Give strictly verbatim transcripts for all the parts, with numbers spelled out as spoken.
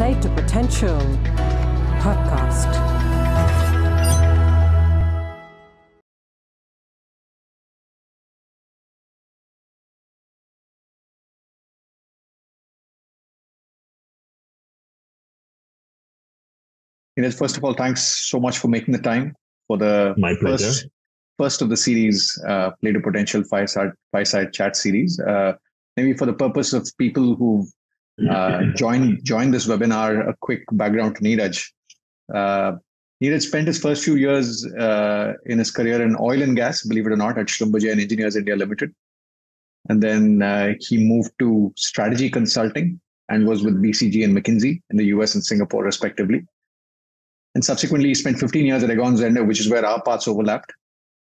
Play to Potential podcast. Neeraj, first of all, thanks so much for making the time for the My pleasure. First, first of the series, uh, Play to Potential Fireside, Fireside Chat series. Uh, maybe for the purpose of people who uh, joined joined this webinar, a quick background to Neeraj. Uh, Neeraj spent his first few years uh, in his career in oil and gas, believe it or not, at Schlumberger and Engineers India Limited. And then uh, he moved to strategy consulting and was with B C G and McKinsey in the U S and Singapore, respectively. And subsequently, he spent fifteen years at Egon Zehnder, which is where our paths overlapped.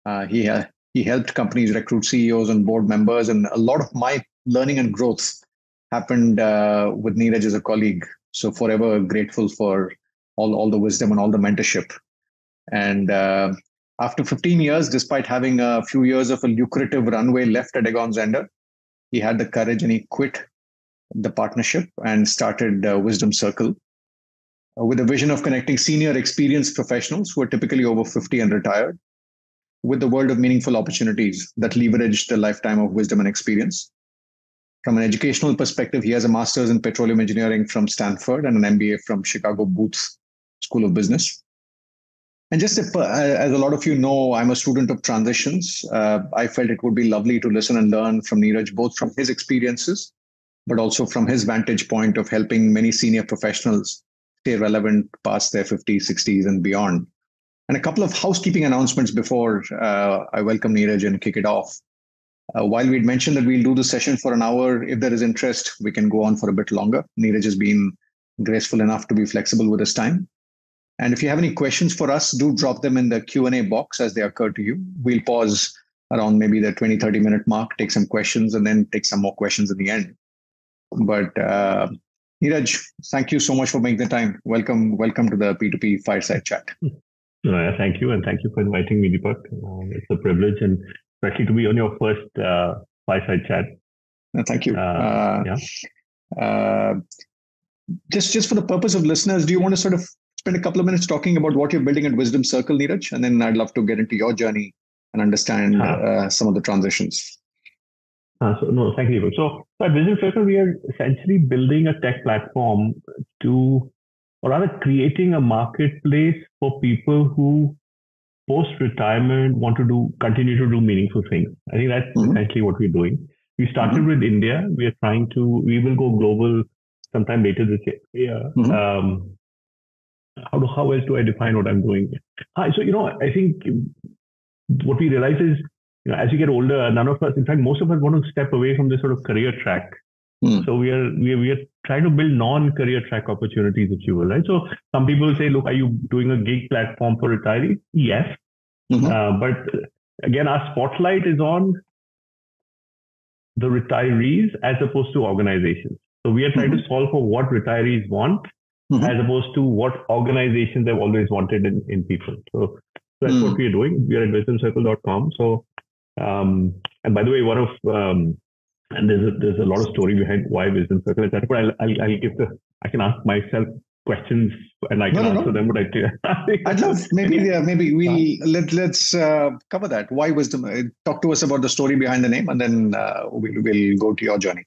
Uh, he ha he helped companies recruit C E Os and board members, and a lot of my learning and growth happened uh, with Neeraj as a colleague. So forever grateful for all, all the wisdom and all the mentorship. And uh, after fifteen years, despite having a few years of a lucrative runway left at Egon Zehnder, he had the courage and he quit the partnership and started uh, Wisdom Circle, with a vision of connecting senior experienced professionals who are typically over fifty and retired with the world of meaningful opportunities that leverage the lifetime of wisdom and experience. From an educational perspective, he has a master's in petroleum engineering from Stanford and an M B A from Chicago Booth School of Business. And just if, uh, as a lot of you know, I'm a student of transitions. Uh, I felt it would be lovely to listen and learn from Neeraj, both from his experiences, but also from his vantage point of helping many senior professionals stay relevant past their fifties, sixties and beyond. And a couple of housekeeping announcements before uh, I welcome Neeraj and kick it off. Uh, while we'd mentioned that we'll do the session for an hour, if there is interest, we can go on for a bit longer. Neeraj has been graceful enough to be flexible with his time. And if you have any questions for us, do drop them in the Q and A box as they occur to you. We'll pause around maybe the twenty, thirty minute mark, take some questions and then take some more questions at the end. But uh, Neeraj, thank you so much for making the time. Welcome, welcome to the P two P Fireside Chat. No, thank you, and thank you for inviting me, Deepak. Uh, it's a privilege, and especially to be on your first uh, Fireside Chat. No, thank you. Uh, uh, yeah. Uh, just, just for the purpose of listeners, do you want to sort of spend a couple of minutes talking about what you're building at Wisdom Circle, Neeraj, and then I'd love to get into your journey and understand uh, uh, some of the transitions. Uh, so, no, thank you. So, so at Wisdom Circle, we are essentially building a tech platform to, or rather creating a marketplace for people who post-retirement want to do, continue to do meaningful things. I think that's mm-hmm. essentially what we're doing. We started mm-hmm. with India. We are trying to, we will go global sometime later this year. Mm-hmm. Um, how, do, how else do I define what I'm doing? Ah, so, you know, I think what we realize is, you know, as you get older, none of us, in fact, most of us want to step away from this sort of career track. Mm. So we are, we are we are trying to build non-career track opportunities, if you will, right? So some people say, look, are you doing a gig platform for retirees? Yes. Mm-hmm. Uh, but again, our spotlight is on the retirees as opposed to organizations. So we are trying mm-hmm. to solve for what retirees want mm-hmm. as opposed to what organizations have always wanted in, in people. So that's mm. what we are doing. We are at wisdom circle dot com. So Um, and by the way, one of um, and there's a, there's a lot of story behind why Wisdom Circle, et cetera. But I'll, I'll I'll give the I can ask myself questions and I can no, no, answer no. them. But I I'd love maybe yeah, maybe we let let's uh, cover that. Why Wisdom? Uh, talk to us about the story behind the name, and then uh, we'll we'll go to your journey.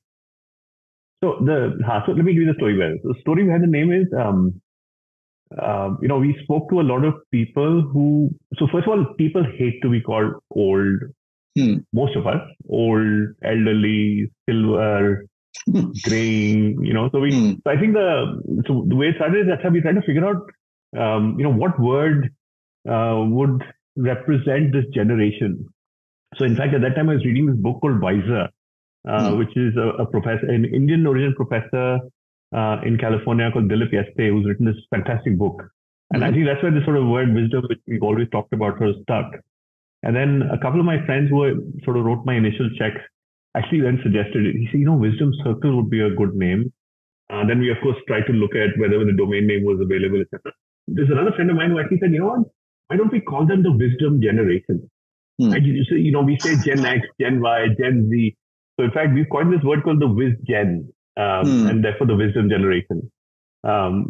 So the so let me give you the story behind the story behind the name is. Um, Uh, you know, we spoke to a lot of people who, so first of all, people hate to be called old. Hmm. Most of us, old, elderly, silver, graying, you know, so we, hmm. so I think the, so the way it started is that's how we tried to figure out, um, you know, what word uh, would represent this generation. So in fact, at that time, I was reading this book called Wiser, uh, hmm. which is a, a professor, an Indian origin professor, Uh, in California called Dilip Yeste, who's written this fantastic book. And mm-hmm. I think that's where this sort of word wisdom, which we've always talked about, sort of stuck. And then a couple of my friends who sort of wrote my initial checks actually then suggested it. He said, you know, Wisdom Circle would be a good name. Uh, then we, of course, tried to look at whether the domain name was available, et cetera. There's another friend of mine who actually said, you know what, why don't we call them the wisdom generation? Mm. And you, so, you know, we say Gen X, Gen Y, Gen Z. So in fact, we've coined this word called the WizGen. Um, mm. And therefore the wisdom generation. Um,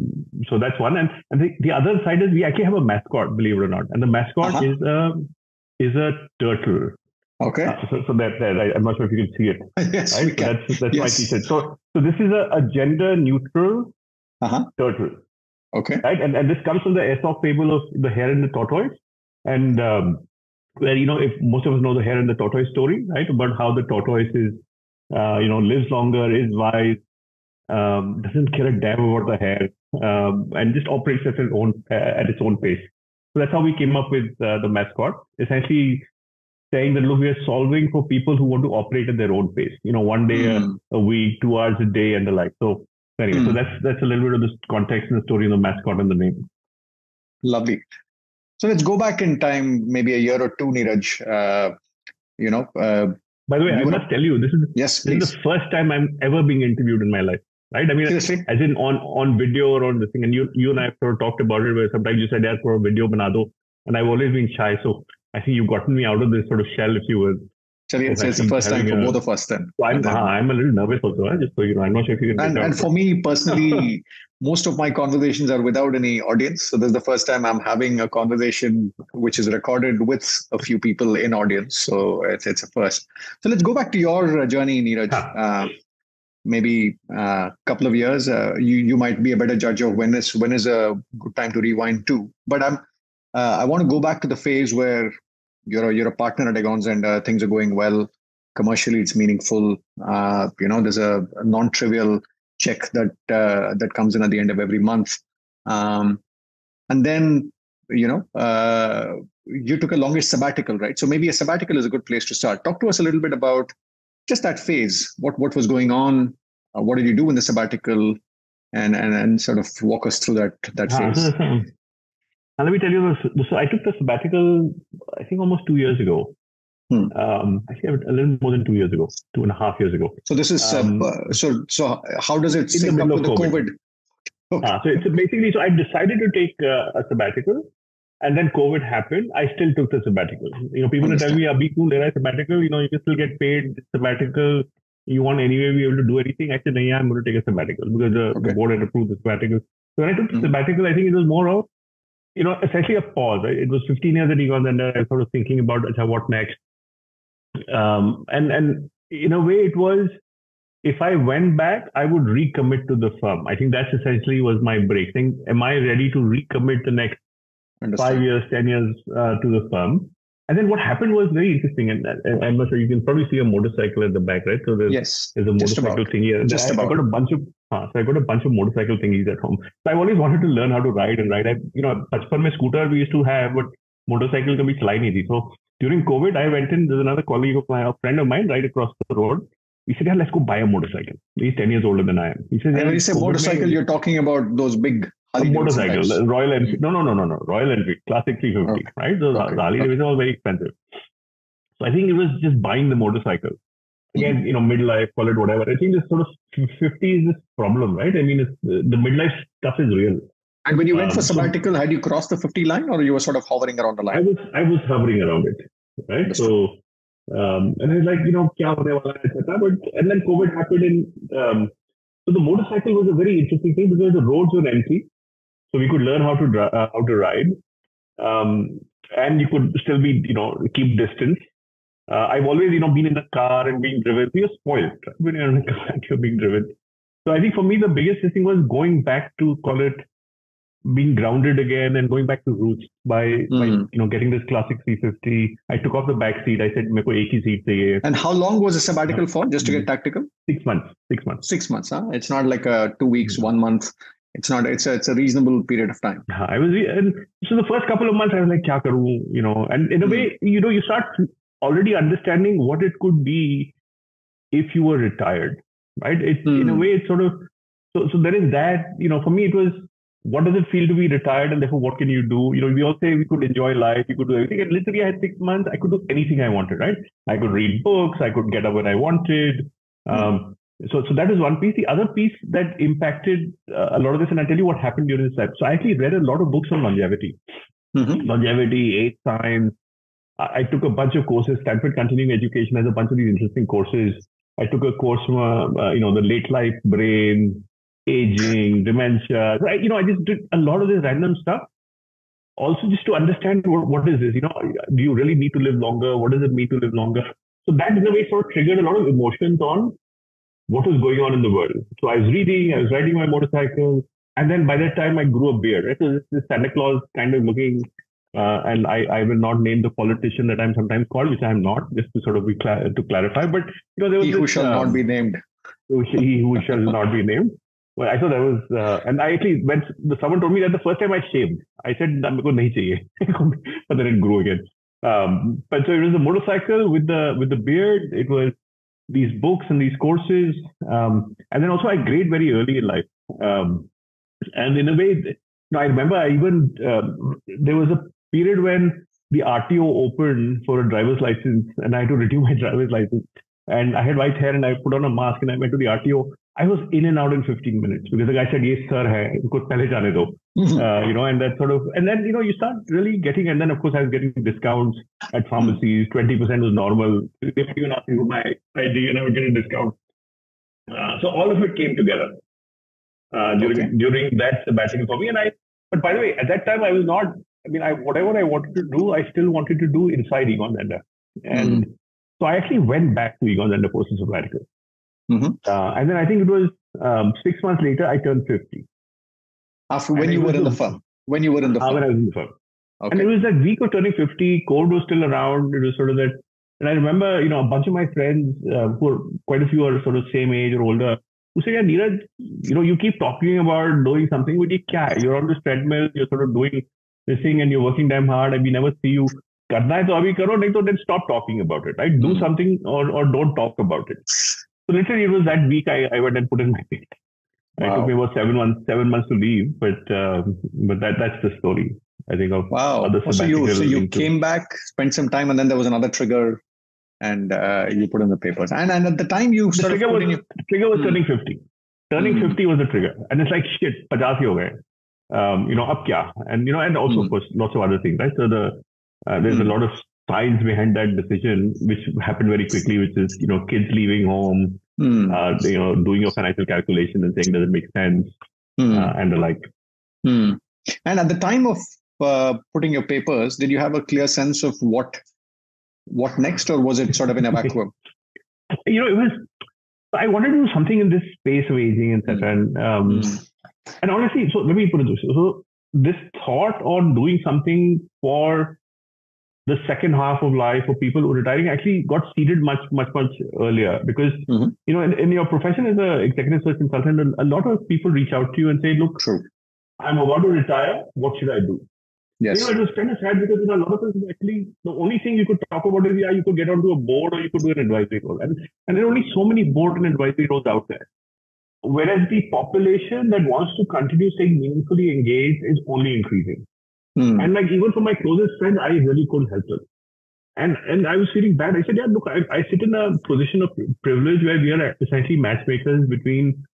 so that's one. And, and the, the other side is we actually have a mascot, believe it or not. And the mascot uh-huh. is a is a turtle. Okay. Uh, so so that, that I, I'm not sure if you can see it. Yes, right? we can. That's, that's yes. my T-shirt. So so this is a, a gender neutral uh-huh. turtle. Okay. Right. And and this comes from the Aesop fable of the hare and the tortoise, and um, where you know if most of us know the hare and the tortoise story, right? About how the tortoise is uh, you know lives longer, is wise, um, doesn't care a damn about the hare, um, and just operates at its own uh, at its own pace. So that's how we came up with uh, the mascot, essentially saying that look, we are solving for people who want to operate at their own pace. You know, one day mm. a, a week, two hours a day, and the like. So. Anyway, mm. so that's that's a little bit of the context and the story of the mascot and the name. Lovely. So let's go back in time, maybe a year or two, Neeraj. Uh, you know. Uh, By the way, I must tell you, this is yes, this is the first time I'm ever being interviewed in my life, right? I mean, Seriously? as in on, on video or on this thing. And you you and I have sort of talked about it, where sometimes you said, "Yeah, for a video, banado," and I've always been shy. So I think you've gotten me out of this sort of shell, if you will. It's, it's the first time for a, both of us then. So I'm, then. Uh, I'm a little nervous also, huh? Just so you know, I'm not sure if you can. And, and for me personally, most of my conversations are without any audience. So this is the first time I'm having a conversation which is recorded with a few people in audience. So it's it's a first. So let's go back to your journey, Neeraj. Huh. Uh, maybe a uh, couple of years. Uh, you you might be a better judge of when is when is a good time to rewind to. But I'm uh, I want to go back to the phase where. You're a, you're a partner at Egon Zehnder, and things are going well. Commercially, it's meaningful. Uh, you know, there's a non-trivial check that uh, that comes in at the end of every month. Um, and then, you know, uh, you took a longish sabbatical, right? So maybe a sabbatical is a good place to start. Talk to us a little bit about just that phase. What what was going on? Uh, what did you do in the sabbatical? And and and sort of walk us through that that phase. And let me tell you, this. So I took the sabbatical, I think, almost two years ago. Hmm. Um, actually, a little more than two years ago, two and a half years ago. So this is um, uh, so. So how does it sync up with the COVID? COVID? Okay. Ah, so it's basically. So I decided to take uh, a sabbatical, and then COVID happened. I still took the sabbatical. You know, people tell me, "Ah, be cool, there is sabbatical. You know, you can still get paid sabbatical. You want anyway be able to do anything." I said, "No, yeah, I'm going to take a sabbatical because the, okay. the board had approved the sabbatical." So when I took the hmm. sabbatical, I think it was more of You know, essentially a pause. Right? It was fifteen years at Egon Zehnder. I was sort of thinking about what next. Um, and and in a way, it was if I went back, I would recommit to the firm. I think that's essentially was my break. Think, am I ready to recommit the next Understand. five years, ten years uh, to the firm? And then what happened was very interesting. And, and I'm not sure you can probably see a motorcycle at the back, right? So there's yes, there's a motorcycle thingy. Just about. I got a bunch of uh, so I got a bunch of motorcycle thingies at home. So I've always wanted to learn how to ride and ride. I, you know, bachpan mein scooter we used to have, but motorcycle kabhi chalai nahi thi. So during COVID, I went in. There's another colleague of mine, a friend of mine, right across the road. He said, "Yeah, let's go buy a motorcycle." He's ten years older than I am. He says, "And when you say motorcycle, you're talking about those big." A motorcycle, types. Royal Enfield. No, no, no, no, no. Royal Enfield, classic three fifty, okay. right? So okay. Harley Davidson was very expensive. So I think it was just buying the motorcycle. Again, mm-hmm. you know, midlife, call it whatever. I think this sort of fifty is this problem, right? I mean, it's, the midlife stuff is real. And when you went um, for sabbatical, so, had you crossed the fifty line, or you were sort of hovering around the line? I was, I was hovering around it, right? Yes. So, um, and I was like, you know, kya hone wala hai, et cetera. But and then COVID happened, and um, so the motorcycle was a very interesting thing because the roads were empty. So we could learn how to drive, uh, how to ride, um, and you could still be, you know, keep distance. Uh, I've always, you know, been in the car and being driven. You're spoiled right? when you're in the car and you're being driven. So I think for me the biggest thing was going back to call it being grounded again and going back to roots by, mm. by you know getting this classic three fifty. I took off the back seat. I said, "Mere ko ek hi seat chahiye." And how long was the sabbatical for? Just to get tactical. Six months. Six months. Six months. Huh? It's not like a two weeks, one month. It's not. It's a. It's a reasonable period of time. I was. And so the first couple of months, I was like, "Kya karu?" You know, and in a way, you know, you start already understanding what it could be if you were retired, right? It mm. in a way, it's sort of. So, so there is that. You know, for me, it was what does it feel to be retired, and therefore, what can you do? You know, we all say we could enjoy life, you could do everything. And literally, I had six months. I could do anything I wanted. Right? I could read books. I could get up when I wanted. Um, mm. So, so that is one piece. The other piece that impacted uh, a lot of this, and I'll tell you what happened during this time. So I actually read a lot of books on longevity, mm-hmm. longevity, age science. I, I took a bunch of courses. Stanford Continuing Education has a bunch of these interesting courses. I took a course from, uh, you know, the late life brain. aging, dementia, right? You know, I just did a lot of this random stuff. Also, just to understand what, what is this, you know, do you really need to live longer? What does it mean to live longer? So that in a way sort of triggered a lot of emotions on what was going on in the world. So I was reading, I was riding my motorcycle. And then by that time I grew a beard. Right? So this Santa Claus kind of looking, uh, and I, I will not name the politician that I'm sometimes called, which I am not, just to sort of be cla- to clarify. But you know, there was he this, who shall uh, not be named. He who shall not be named. Well, I thought that was, uh, and I actually, when someone told me that the first time I shaved, I said, "Naam ko nahi chahiye," but then it grew again. Um, but so it was a motorcycle with the with the beard. It was these books and these courses, um, and then also I grade very early in life. Um, and in a way, I remember I even um, there was a period when the R T O opened for a driver's license, and I had to renew my driver's license. And I had white hair, and I put on a mask, and I went to the R T O. I was in and out in fifteen minutes because the guy said, yes, sir, hai, inko pehle jaane do. Uh, you know, and that sort of, and then, you know, you start really getting, and then of course I was getting discounts at pharmacies, twenty percent was normal. They would even ask me for my I D and I would get a discount. Uh, so all of it came together uh, during, okay. during that sabbatical for me. And I, but by the way, at that time I was not, I mean, I, whatever I wanted to do, I still wanted to do inside Egon Zehnder. And mm-hmm. so I actually went back to Egon Zehnder post sabbatical. Mm-hmm. Uh, and then I think it was um, six months later, I turned fifty. After when you were in the firm? When you were in the firm? When I was in the firm. Okay. And it was that week of turning fifty, COVID was still around. It was sort of that. And I remember, you know, a bunch of my friends, uh, who are, quite a few are sort of same age or older, who said, yeah, Neeraj, you know, you keep talking about doing something with your cat. You're on this treadmill, you're sort of doing this thing and you're working damn hard and we never see you. Karna hai to abhi karo, nahi to then stop talking about it, right? Mm-hmm. Do something or, or don't talk about it. So literally, it was that week I, I went and put in my paper. Wow. It took me about seven months, seven months to leave, but uh, but that that's the story, I think, of wow. other sabbatical. So you, so you came back, spent some time, and then there was another trigger, and uh, you put in the papers. And and at the time you started the trigger was, your... trigger was hmm. turning fifty. Turning hmm. fifty was the trigger, and it's like shit, fifty ho gaye. Um, you know, ab kya? And you know, and also hmm. of course lots of other things, right? So the uh, there's hmm. a lot of science behind that decision, which happened very quickly, which is, you know, kids leaving home, mm. uh, you know, doing your financial calculation and saying, does it make sense? Mm. Uh, and the like. Mm. And at the time of uh, putting your papers, did you have a clear sense of what, what next, or was it sort of in a vacuum? You know, it was, I wanted to do something in this space of aging, et cetera. And, um, mm. and honestly, so let me put it this way. So this thought on doing something for the second half of life for people who are retiring actually got seeded much, much, much earlier because, mm-hmm. you know, in, in your profession as an executive search consultant, a lot of people reach out to you and say, look, True. I'm about to retire. What should I do? Yes. You know, it was kind of sad because you know, a lot of us actually, the only thing you could talk about is, yeah, you could get onto a board or you could do an advisory role. And, and there are only so many board and advisory roles out there. Whereas the population that wants to continue staying meaningfully engaged is only increasing. Mm. And like even for my closest friend, I really couldn't help them. And and I was feeling bad. I said, yeah, look, I, I sit in a position of privilege where we are essentially matchmakers between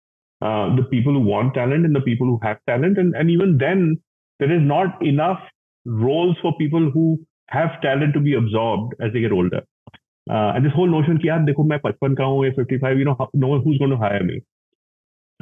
uh, the people who want talent and the people who have talent. And, and even then, there is not enough roles for people who have talent to be absorbed as they get older. Uh, and this whole notion ki, yaar, dekho, main fifty-five ka hoon, fifty-five, you know, how, no one who's going to hire me.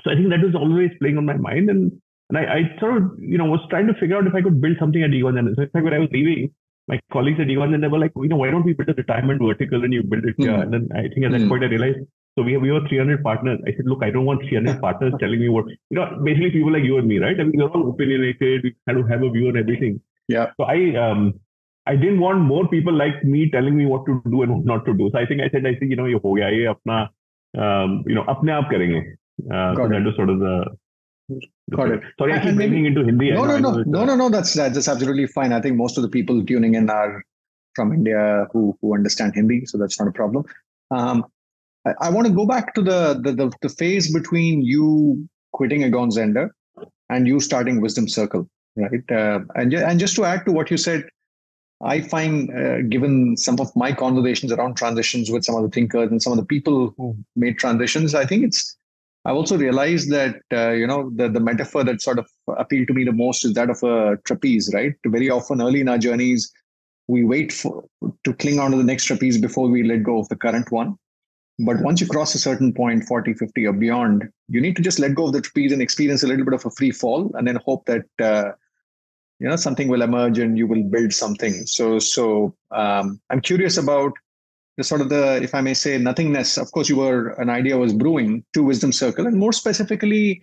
So I think that was always playing on my mind. And And I, I sort of, you know, was trying to figure out if I could build something at Egon Zehnder. So in fact, when I was leaving, my colleagues at Egon Zehnder were like, you know, why don't we build a retirement vertical and you build it here? Mm. And then I think at that mm. point I realized, so we have, we were three hundred partners. I said, look, I don't want three hundred partners telling me what, you know, basically people like you and me, right? I mean, we're all opinionated. We kind of have a view on everything. Yeah. So I, um, I didn't want more people like me telling me what to do and what not to do. So I think I said, I think, you know, ye ho gaya, ye apna, um, you know, apne aap karenge. Uh, so that was sort of the... Got it. Sorry, I keep breaking into Hindi. No, no, no, no, no, no. That's that's absolutely fine. I think most of the people tuning in are from India who who understand Hindi, so that's not a problem. Um, I, I want to go back to the the, the the phase between you quitting Egon Zehnder and you starting Wisdom Circle, right? Uh, and and just to add to what you said, I find uh, given some of my conversations around transitions with some of the thinkers and some of the people who made transitions, I think it's. I've also realized that, uh, you know, the, the metaphor that sort of appealed to me the most is that of a trapeze, right? Very often early in our journeys, we wait for to cling on to the next trapeze before we let go of the current one. But once you cross a certain point, forty, fifty or beyond, you need to just let go of the trapeze and experience a little bit of a free fall, and then hope that uh, you know, something will emerge and you will build something. So, so um, I'm curious about the sort of the, if I may say, nothingness. Of course, you were, an idea was brewing to Wisdom Circle, and more specifically,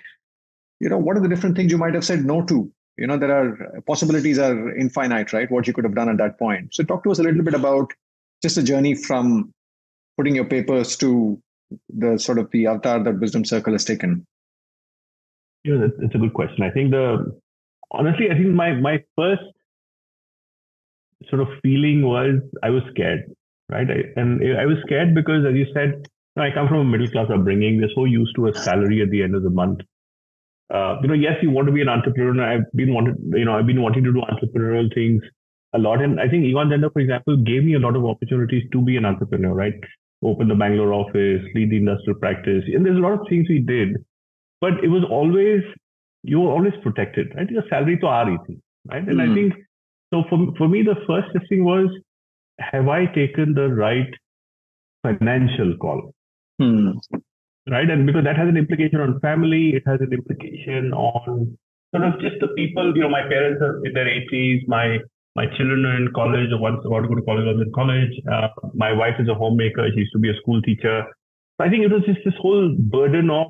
you know, what are the different things you might have said no to? You know, there are possibilities are infinite, right? What you could have done at that point. So talk to us a little bit about just the journey from putting your papers to the sort of the avatar that Wisdom Circle has taken. You know, it's a good question. I think the, honestly, I think my, my first sort of feeling was I was scared, right? I, and I was scared because, as you said, you know, I come from a middle-class upbringing. We're so used to a salary at the end of the month. Uh, you know, yes, you want to be an entrepreneur. I've been wanted, you know, I've been wanting to do entrepreneurial things a lot. And I think Egon Zehnder, for example, gave me a lot of opportunities to be an entrepreneur, right? Open the Bangalore office, lead the industrial practice. And there's a lot of things we did, but it was always, you were always protected, right? Your salary to our E T, right? And mm-hmm. I think, so for, for me, the first thing was, have I taken the right financial call? Mm. Right. And because that has an implication on family, it has an implication on sort of just the people, you know, my parents are in their eighties, my my children are in college, or once about to go to college, I was in college. Uh, my wife is a homemaker, she used to be a school teacher. So I think it was just this whole burden of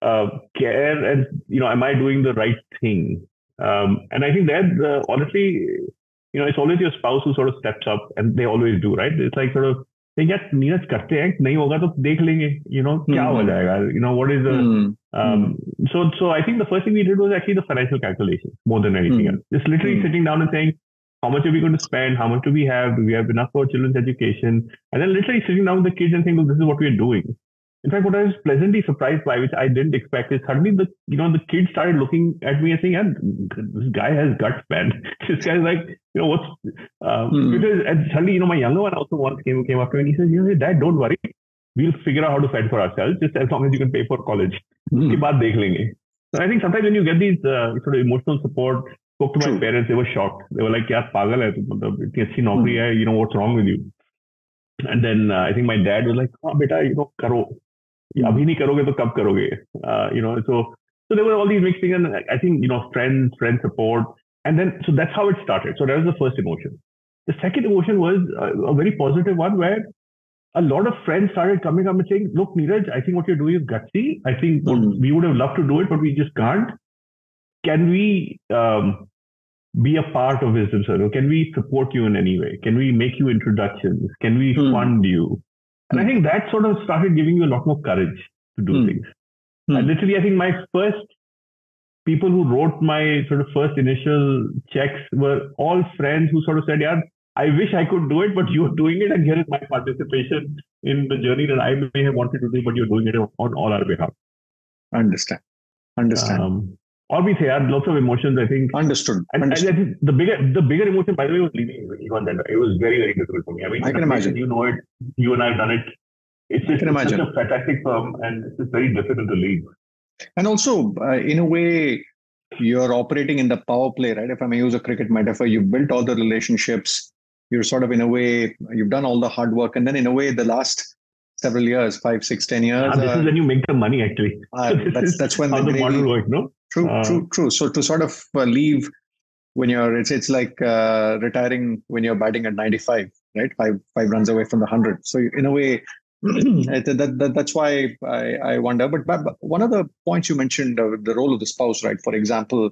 uh, care and, you know, am I doing the right thing? Um, and I think that, uh, honestly, you know, it's always your spouse who sort of steps up, and they always do, right? It's like sort of, Neeraj karte hain, nahi hoga to dekh lenge, you know, kya ho jayega, you know, what is the, mm. um, so, so I think the first thing we did was actually the financial calculation more than anything mm. else. Just literally mm. sitting down and saying, how much are we going to spend? How much do we have? Do we have enough for children's education? And then literally sitting down with the kids and saying, well, this is what we're doing. In fact, what I was pleasantly surprised by, which I didn't expect, is suddenly the, you know, the kids started looking at me and saying, yeah, this guy has guts, man. This guy's like, you know, what's, uh, mm. because and suddenly, you know, my younger one also once came, came up to me and he says, you know, Dad, don't worry. We'll figure out how to fend for ourselves, just as long as you can pay for college. Mm. Uske baad dekh lenge. So I think sometimes when you get these uh, sort of emotional support, spoke to my True. parents, they were shocked. They were like, yeah, pagal hai, itni naukri hai, you know, what's wrong with you? And then uh, I think my dad was like, oh, beta, you know, karo. Abhi nahi karoge to kab karoge, uh, you know, so, so there were all these mixed things, and I think, you know, friends, friend support. And then, so that's how it started. So that was the first emotion. The second emotion was a, a very positive one, where a lot of friends started coming up and saying, look, Neeraj, I think what you're doing is gutsy. I think mm. we would have loved to do it, but we just can't. Can we um, be a part of Wisdom Circle? Can we support you in any way? Can we make you introductions? Can we mm. fund you? And I think that sort of started giving you a lot more courage to do mm. things. Mm. And literally, I think my first people who wrote my sort of first initial checks were all friends who sort of said, yeah, I wish I could do it, but you're doing it. And here is my participation in the journey that I may have wanted to do, but you're doing it on all our behalf. Understand. Understand. Um, Obviously, I had lots of emotions, I think. Understood. And, Understood. And I think the bigger, the bigger emotion, by the way, was leaving Egon Zehnder. It was very, very difficult for me. I mean, I can imagine. You know it. You and I have done it. It's just it's such a fantastic firm, and it's just very difficult to leave. And also, uh, in a way, you're operating in the power play, right? If I may use a cricket metaphor, you've built all the relationships. You're sort of, in a way, you've done all the hard work. And then, in a way, the last several years, five, six, ten years. And this uh, is when you make the money, actually. Uh, so that's, that's when the, the model works, no? True, uh, true, true. So to sort of uh, leave when you're, it's it's like uh, retiring when you're batting at ninety-five, right? Five five runs away from the hundred. So in a way, that, that that's why I, I wonder. But, but one of the points you mentioned, uh, the role of the spouse, right? For example,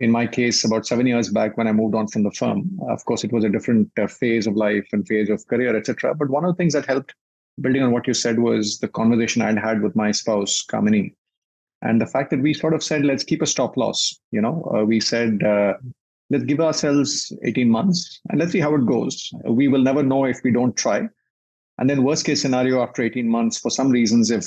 in my case, about seven years back when I moved on from the firm, of course, it was a different uh, phase of life and phase of career, et cetera. But one of the things that helped, building on what you said, was the conversation I'd had with my spouse, Kamini. And the fact that we sort of said, let's keep a stop loss. You know, uh, we said, uh, let's give ourselves eighteen months and let's see how it goes. We will never know if we don't try. And then worst case scenario, after eighteen months, for some reasons, if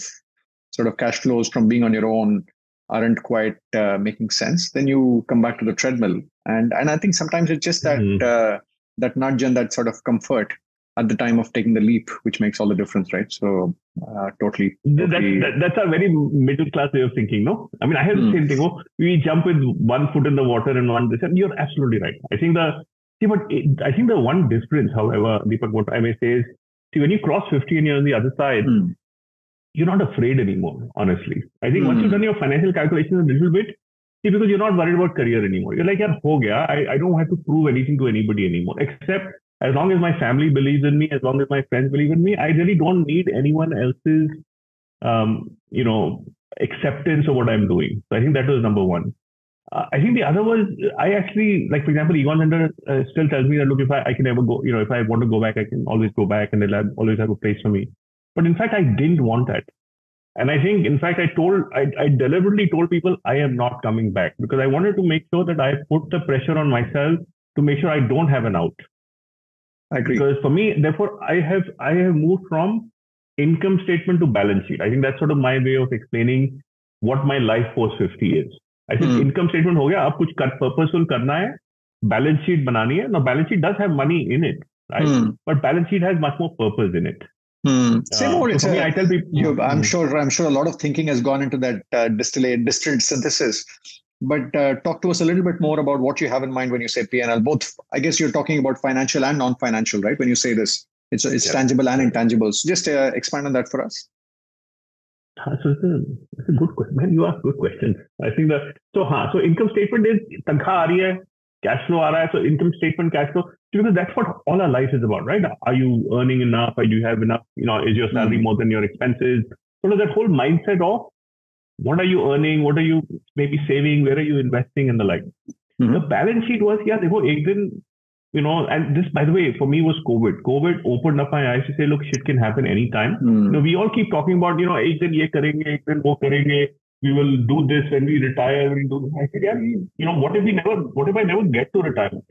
sort of cash flows from being on your own aren't quite uh, making sense, then you come back to the treadmill. And and I think sometimes it's just that, mm-hmm. uh, that nudge and that sort of comfort at the time of taking the leap, which makes all the difference, right? So uh, totally. totally. That's, that, that's a very middle-class way of thinking, no? I mean, I have mm. the same thing. Oh, we jump with one foot in the water and one, and you're absolutely right. I think the, see, but it, I think the one difference, however, Deepak, what I may say is, See, when you cross fifty and you're on the other side, mm. you're not afraid anymore, honestly. I think mm. once you've done your financial calculations a little bit, see, because you're not worried about career anymore. You're like, yeah, ho gaya. I, I don't have to prove anything to anybody anymore. Except as long as my family believes in me, as long as my friends believe in me, I really don't need anyone else's, um, you know, acceptance of what I'm doing. So I think that was number one. Uh, I think the other was, I actually, like, for example, Egon Zehnder uh, still tells me that, look, if I, I can ever go, you know, if I want to go back, I can always go back and they'll always have a place for me. But in fact, I didn't want that. And I think, in fact, I told, I, I deliberately told people I am not coming back because I wanted to make sure that I put the pressure on myself to make sure I don't have an out. I agree. Because for me, therefore, I have, I have moved from income statement to balance sheet. I think that's sort of my way of explaining what my life post fifty is. I think mm. income statement ho gaya, ab kuch purposeful karna hai, balance sheet banani hai. Now, balance sheet does have money in it, right? Mm. But balance sheet has much more purpose in it. Hmm. Same uh, old. So me, I tell people, you, I'm sure. I'm sure a lot of thinking has gone into that uh, distillate, distilled synthesis. But uh, talk to us a little bit more about what you have in mind when you say P and L. Both, I guess, you're talking about financial and non-financial, right? When you say this, it's it's yeah. tangible and intangible. So just uh, expand on that for us. So it's a, it's a good question. Man, you ask good questions. I think that so. Ha, so income statement is tankha aa rahi hai, cash flow aa raha hai. So income statement, cash flow. Because that's what all our life is about, right? Are you earning enough? Do you have enough? You know, is your salary mm-hmm. more than your expenses? So that whole mindset of what are you earning? What are you maybe saving? Where are you investing and the like? Mm-hmm. The balance sheet was, yeah, they were, you know, and this, by the way, for me was COVID. COVID opened up my eyes to say, look, shit can happen anytime. Mm-hmm. You know, we all keep talking about, you know, ek din ye karenge, ek din wo karenge. We will do this when we retire. We'll do this. I said, yeah, you know, what if we never, what if I never get to retirement?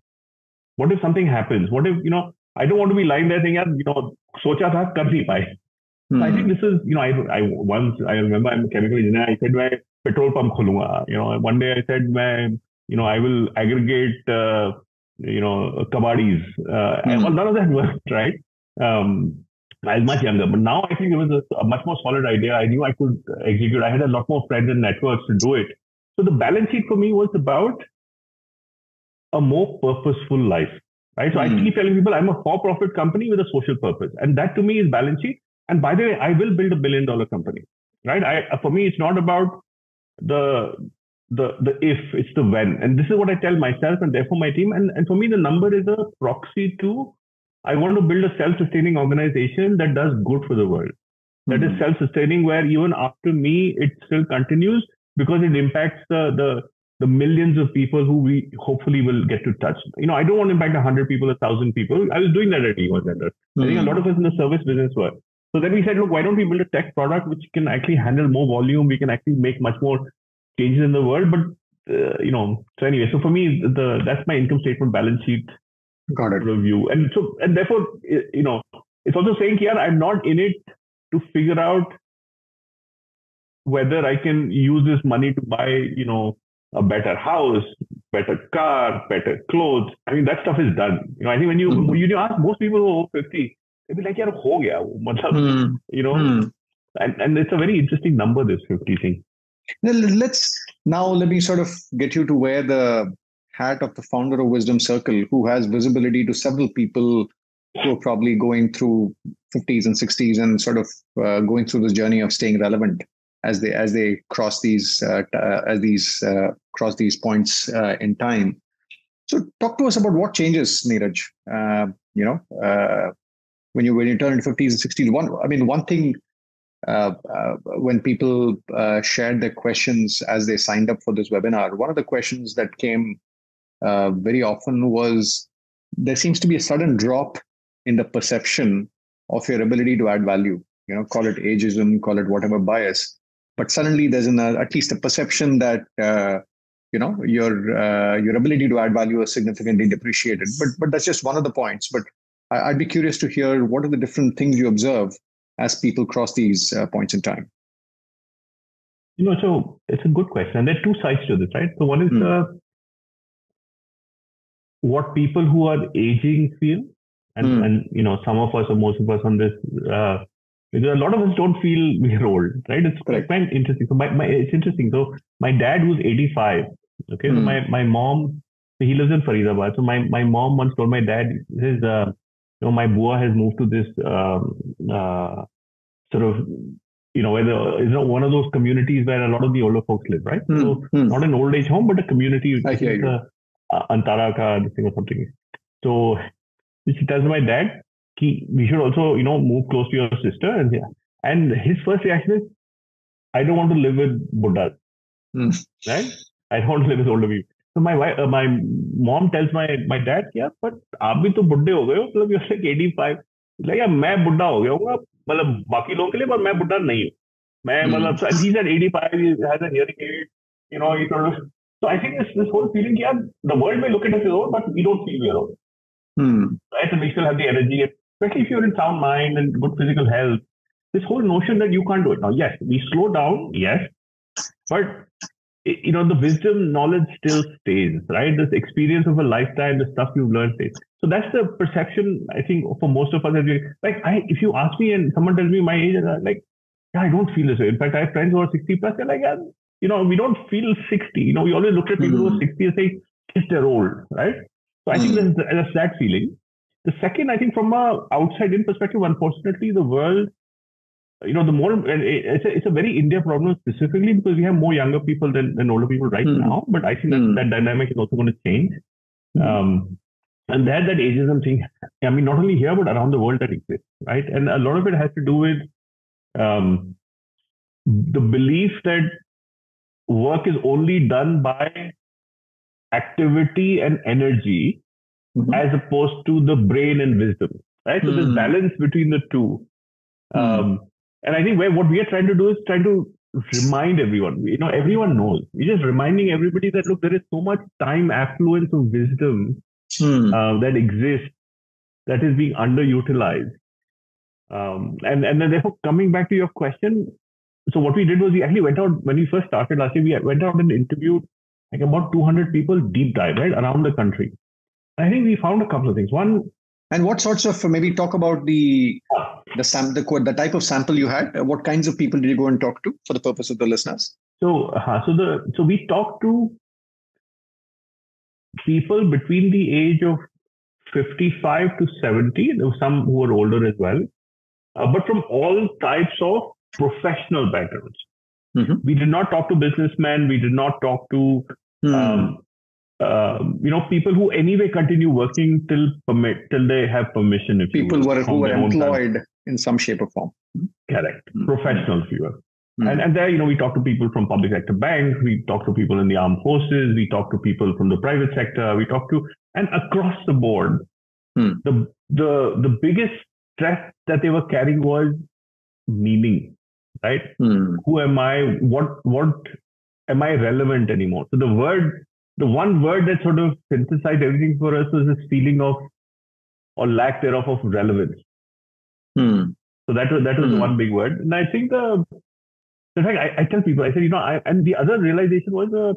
What if something happens? What if, you know, I don't want to be lying there saying, you know, socha tha, kar nahi paaye. So I think this is, you know, I, I once, I remember I'm a chemical engineer. I said, main petrol pump khulunga. You know, one day I said, main, you know, I will aggregate, uh, you know, kabadis. Uh, mm-hmm. Well, none of that worked, right? Um, I was much younger. But now I think it was a, a much more solid idea. I knew I could execute. I had a lot more friends and networks to do it. So the balance sheet for me was about a more purposeful life, right? So mm. I keep telling people I'm a for-profit company with a social purpose. And that to me is balance sheet. And by the way, I will build a billion dollar company, right? I, for me, it's not about the, the, the if, it's the when. And this is what I tell myself and therefore my team. And, and for me, the number is a proxy to, I want to build a self-sustaining organization that does good for the world. That mm. is self-sustaining where even after me, it still continues because it impacts the, the, the millions of people who we hopefully will get to touch. You know, I don't want to impact one hundred people, one thousand people. I was doing that at Egon Zehnder. Mm-hmm. I think a lot of us in the service business were. So then we said, look, why don't we build a tech product which can actually handle more volume? We can actually make much more changes in the world. But, uh, you know, so anyway, so for me, the that's my income statement balance sheet Got it. Review. And so, and therefore, you know, it's also saying here, I'm not in it to figure out whether I can use this money to buy, you know, a better house, better car, better clothes. I mean, that stuff is done. You know, I think when you mm-hmm. you ask most people who are over fifty, they'll be like, yeah, ho gaya. Mm-hmm. You know, mm-hmm. and, and it's a very interesting number, this fifty thing. Let's now let me sort of get you to wear the hat of the founder of Wisdom Circle, who has visibility to several people who are probably going through fifties and sixties and sort of uh, going through this journey of staying relevant as they as they cross these uh, uh, as these uh, cross these points uh, in time. So talk to us about what changes, Neeraj. Uh, you know, uh, when you when you turn in fifties and sixties, one I mean, one thing uh, uh, when people uh, shared their questions as they signed up for this webinar, one of the questions that came uh, very often was there seems to be a sudden drop in the perception of your ability to add value. You know, call it ageism, call it whatever bias. But suddenly there's an uh, at least a perception that uh, you know your uh, your ability to add value is significantly depreciated. But but that's just one of the points. But I, I'd be curious to hear what are the different things you observe as people cross these uh, points in time. You know, so it's a good question, and there are two sides to this, right? So one is mm. uh, what people who are aging feel, and mm. and you know some of us or most of us on this. Uh, Because a lot of us don't feel we're old, right? It's quite interesting. So my, my it's interesting. So my dad who's eighty-five, okay. Mm. So my, my mom, he lives in Faridabad. So my, my mom once told my dad, he says, uh, you know, my bua has moved to this um, uh, sort of, you know, where the, you know, one of those communities where a lot of the older folks live, right? Mm, so mm. not an old age home, but a community. I hear you. Uh, Antara ka this thing or something. So she tells my dad, ki, we should also, you know, move close to your sister. And yeah. And his first reaction is, I don't want to live with Buddhas, mm. right? I don't want to live with older people. So my wife, uh, my mom tells my my dad, yeah, but aap bhi to buddhe ho gaye ho, matlab you're like eighty-five. Like, yeah, main buddha ho gaya hoonga, matlab baaki logon ke liye, but main buddha nahi hu. Main matlab, so he's at eighty-five, he has a hearing aid, you know, he sort of. So I think this this whole feeling, yeah, the world may look at us as old, but we don't feel we are old, hmm. right? And we still have the energy, especially if you're in sound mind and good physical health. This whole notion that you can't do it now. Yes, we slow down. Yes, but. You know, the wisdom, knowledge still stays, right? This experience of a lifetime, the stuff you've learned stays. So that's the perception, I think, for most of us. That we, like, I, if you ask me and someone tells me my age, and I'm like, yeah, I don't feel this way. In fact, I have friends who are sixty plus. They're like, yeah, you know, we don't feel sixty. You know, we always look at people mm-hmm. who are sixty and say, yes, they're old, right? So I mm-hmm. think that's, that's that feeling. The second, I think, from an outside-in perspective, unfortunately, the world, you know, the more, it's a, it's a very India problem specifically because we have more younger people than, than older people right mm. now. But I think that, mm. that dynamic is also going to change. Mm. Um, and that, that ageism thing, I mean, not only here, but around the world that exists, right? And a lot of it has to do with um, the belief that work is only done by activity and energy mm-hmm. as opposed to the brain and wisdom, right? So mm. there's balance between the two. Um, mm. And I think where, what we are trying to do is trying to remind everyone, you know, everyone knows. We're just reminding everybody that, look, there is so much time affluence of wisdom hmm. uh, that exists that is being underutilized. Um, and, and then therefore, coming back to your question, so what we did was we actually went out, when we first started last year, we went out and interviewed like about two hundred people deep dive, right, around the country. And I think we found a couple of things. One, and what sorts of, maybe talk about the the sam the, the type of sample you had. What kinds of people did you go and talk to for the purpose of the listeners? So, uh, so the so we talked to people between the age of fifty-five to seventy. There were some who were older as well, uh, but from all types of professional backgrounds. Mm-hmm. We did not talk to businessmen. We did not talk to. Mm. Um, Uh, you know, people who anyway continue working till permit till they have permission. If people you will, were who were employed time. In some shape or form, correct? Mm-hmm. Professionals, if you will. Mm-hmm. And and there, you know, we talk to people from public sector banks, we talk to people in the armed forces, we talk to people from the private sector, we talk to and across the board, mm-hmm. the the the biggest stress that they were carrying was meaning, right? Mm-hmm. Who am I? What what am I relevant anymore? So the word. The one word that sort of synthesized everything for us was this feeling of, or lack thereof, of relevance. Hmm. So that was that was hmm. one big word. And I think the, in fact, I, I tell people, I said, you know, I, and the other realization was uh,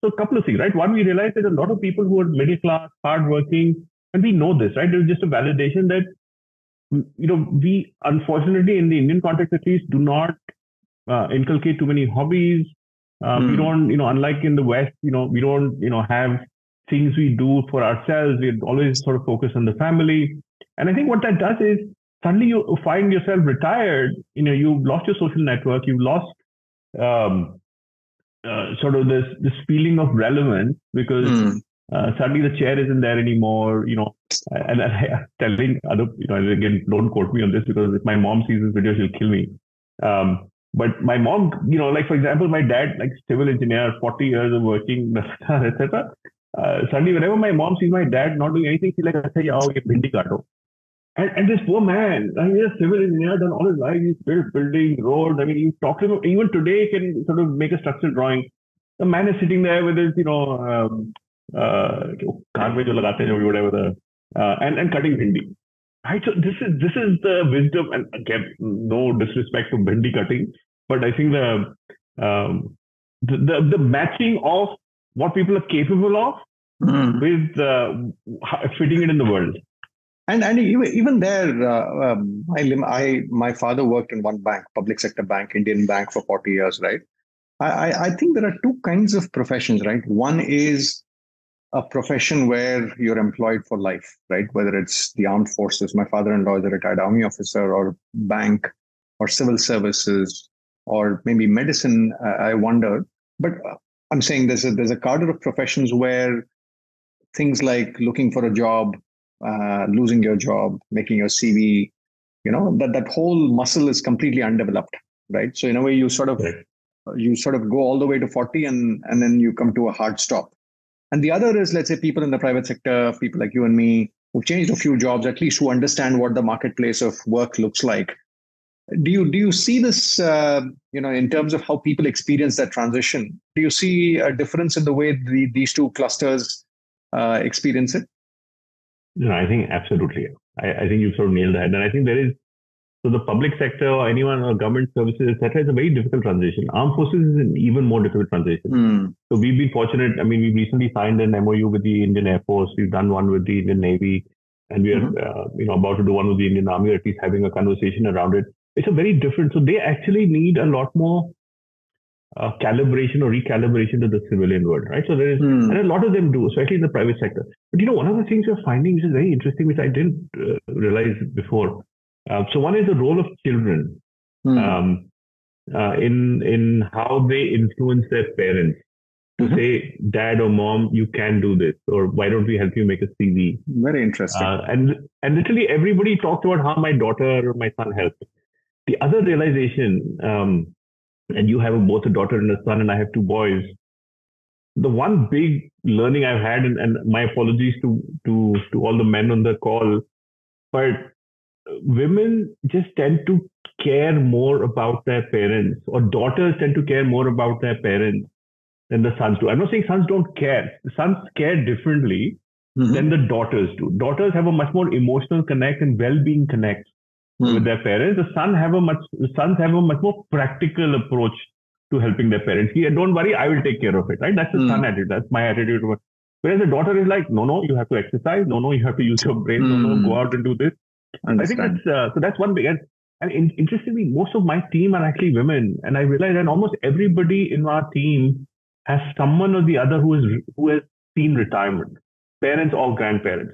so a couple of things, right? One, we realized that a lot of people who are middle class, hardworking, and we know this, right? There's just a validation that, you know, we unfortunately in the Indian context at least do not uh, inculcate too many hobbies. Um, mm. We don't, you know, unlike in the West, you know, we don't, you know, have things we do for ourselves. We always sort of focus on the family. And I think what that does is suddenly you find yourself retired. You know, you've lost your social network. You've lost um, uh, sort of this this feeling of relevance because mm. uh, suddenly the chair isn't there anymore. You know, and I'm telling other, you know, again, don't quote me on this because if my mom sees this video, she'll kill me. Um, But my mom, you know, like, for example, my dad, like civil engineer, forty years of working, et cetera. Uh, suddenly, whenever my mom sees my dad not doing anything, she's like, oh, ye bindi kato. And, and this poor man, I mean, he's a civil engineer, done all his life, he's built buildings, roads. I mean, you talk to him, even today, he can sort of make a structural drawing. The man is sitting there with his, you know, um, uh, whatever the, uh, and, and cutting bindi. Right, so this is this is the wisdom, and again, no disrespect to bindi cutting, but I think the, um, the the the matching of what people are capable of mm. with uh, fitting it in the world. And and even there, uh, um, I, I my father worked in one bank, public sector bank, Indian Bank, for forty years. Right, I I think there are two kinds of professions. Right, one is a profession where you're employed for life, right? Whether it's the armed forces, my father-in-law is a retired army officer, or bank, or civil services, or maybe medicine, I wonder. But I'm saying there's a, there's a cadre of professions where things like looking for a job, uh, losing your job, making your C V, you know, that, that whole muscle is completely undeveloped, right? So in a way, you sort of right. you sort of go all the way to forty and, and then you come to a hard stop. And the other is, let's say, people in the private sector, people like you and me, who've changed a few jobs, at least who understand what the marketplace of work looks like. Do you do you see this, uh, you know, in terms of how people experience that transition? Do you see a difference in the way the, these two clusters uh, experience it? No, I think absolutely. I, I think you've sort of nailed that. And I think there is, so the public sector or anyone or government services, et cetera, is a very difficult transition. Armed forces is an even more difficult transition. Mm. So we've been fortunate. I mean, we recently signed an M O U with the Indian Air Force. We've done one with the Indian Navy, and we are, mm-hmm. uh, you know, about to do one with the Indian Army, or at least having a conversation around it. It's a very different. So they actually need a lot more uh, calibration or recalibration to the civilian world, right? So there is, mm. and a lot of them do, especially in the private sector. But you know, one of the things we're finding, which is very interesting, which I didn't uh, realize before. Uh, so one is the role of children mm. um, uh, in in how they influence their parents to mm-hmm. say, "Dad or Mom, you can do this," or "Why don't we help you make a C V?" Very interesting. Uh, and and literally everybody talks about how my daughter or my son helped. The other realization, um, and you have both a daughter and a son, and I have two boys. The one big learning I've had, and, and my apologies to, to, to all the men on the call, but women just tend to care more about their parents, or daughters tend to care more about their parents than the sons do. I'm not saying sons don't care. The sons care differently mm-hmm. than the daughters do. Daughters have a much more emotional connect and well-being connect mm. with their parents. The son have a much, the sons have a much more practical approach to helping their parents. Yeah, don't worry, I will take care of it. Right? That's the mm. son attitude. That's my attitude. Whereas the daughter is like, no, no, you have to exercise. No, no, you have to use your brain. Mm. No, no, go out and do this. Understand. I think that's, uh, so that's one big, and, and in, interestingly, most of my team are actually women. And I realized that almost everybody in our team has someone or the other who is, who has seen retirement, parents or grandparents.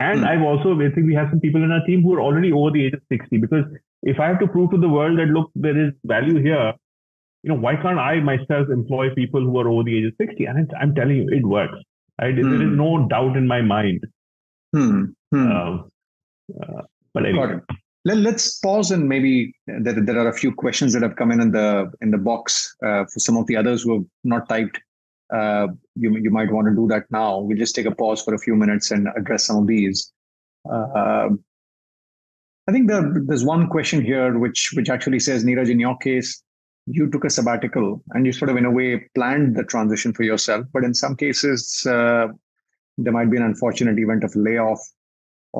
And mm. I've also, I think we have some people in our team who are already over the age of sixty, because if I have to prove to the world that, look, there is value here, you know, why can't I myself employ people who are over the age of sixty? And it's, I'm telling you, it works. I, mm. There is no doubt in my mind. Mm. Mm. Uh, Uh, but anyway. Let, let's pause, and maybe there, there are a few questions that have come in in the in the box uh, for some of the others who have not typed. Uh, you you might want to do that now. We'll just take a pause for a few minutes and address some of these. Uh, I think the, there's one question here which which actually says, Neeraj, in your case, you took a sabbatical and you sort of in a way planned the transition for yourself. But in some cases, uh, there might be an unfortunate event of layoff,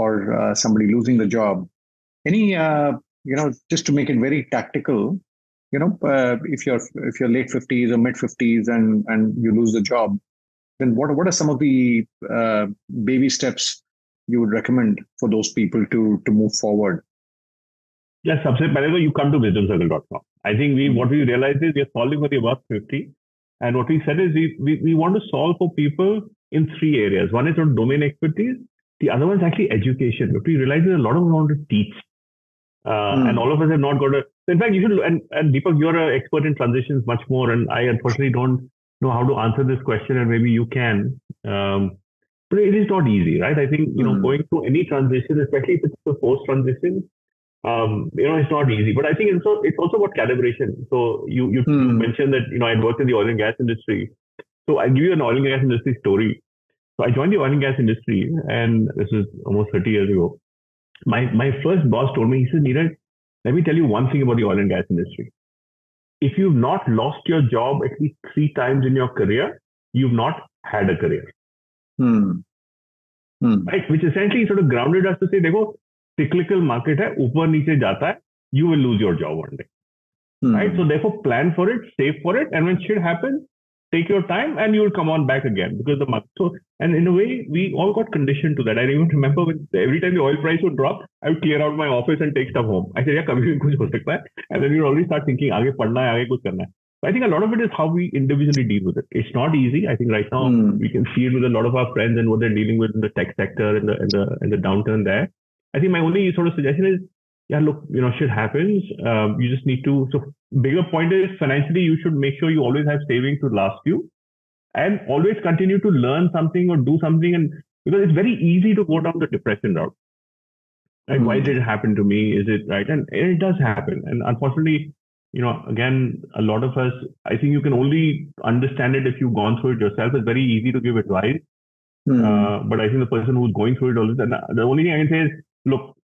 or uh, somebody losing the job. Any, uh, you know, just to make it very tactical, you know, uh, if you're if you're late fifties or mid fifties and and you lose the job, then what what are some of the uh, baby steps you would recommend for those people to to move forward? Yes, absolutely. Whenever you come to wisdom circle dot com, I think we what we realized is we are solving for the above fifty, and what we said is we we we want to solve for people in three areas. One is on domain expertise. The other one is actually education. But we realize there's a lot of want to teach. Uh, mm. And all of us have not got a... In fact, you should... And, and Deepak, you're an expert in transitions much more. And I unfortunately don't know how to answer this question. And maybe you can. Um, but it is not easy, right? I think, you mm. know, going through any transition, especially if it's a forced transition, um, you know, it's not easy. But I think it's also, it's also about calibration. So you, you, mm. you mentioned that, you know, I worked in the oil and gas industry. So I'll give you an oil and gas industry story. So I joined the oil and gas industry, and this is almost thirty years ago. My my first boss told me, he said, Neeraj, let me tell you one thing about the oil and gas industry. If you've not lost your job at least three times in your career, you've not had a career. Hmm. Hmm. Right? Which essentially sort of grounded us to say, Dekho, cyclical market hai, upar niche jata hai, you will lose your job one day. Hmm. Right? So therefore plan for it, save for it, and when shit happens, take your time and you'll come on back again, because the market. So, and in a way, we all got conditioned to that. I even remember when every time the oil price would drop, I would clear out my office and take stuff home. I said, yeah, kabhi bhi kuch ho sakta hai. And then you'd already start thinking, aage padhna hai, aage kuch karna hai. I think a lot of it is how we individually deal with it. It's not easy. I think right now mm. we can see it with a lot of our friends and what they're dealing with in the tech sector and the and the and the downturn there. I think my only sort of suggestion is, yeah, look, you know, shit happens. Um, you just need to. So bigger point is financially, you should make sure you always have savings to last you, and always continue to learn something or do something. And because it's very easy to go down the depression route. Like, mm. why did it happen to me? Is it right? And it does happen. And unfortunately, you know, again, a lot of us, I think you can only understand it if you've gone through it yourself. It's very easy to give advice. Mm. Uh, but I think the person who's going through it, all the only thing I can say is, look,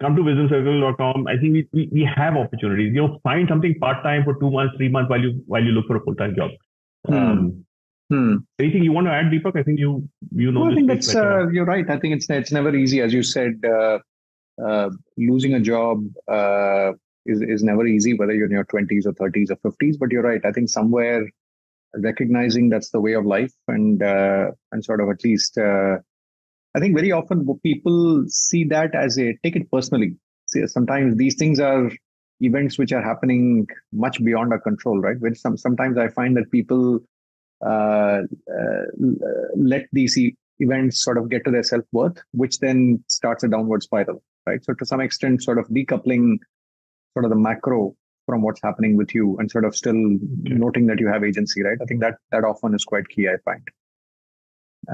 come to wisdom circle dot com. I think we, we, we have opportunities. You know, find something part-time for two months, three months while you while you look for a full-time job. Mm. Um, Hmm. Anything you want to add, Deepak? I think you you know. No, I think that's uh, you're right. I think it's it's never easy, as you said. Uh, uh, losing a job uh, is is never easy, whether you're in your twenties or thirties or fifties. But you're right. I think somewhere recognizing that's the way of life, and uh, and sort of at least uh, I think very often people see that as a take it personally. See, sometimes these things are events which are happening much beyond our control, right? Which some sometimes I find that people. Uh, uh, let these e- events sort of get to their self-worth, which then starts a downward spiral, right? So to some extent, sort of decoupling sort of the macro from what's happening with you and sort of still okay. noting that you have agency, right? I think that that often is quite key, I find.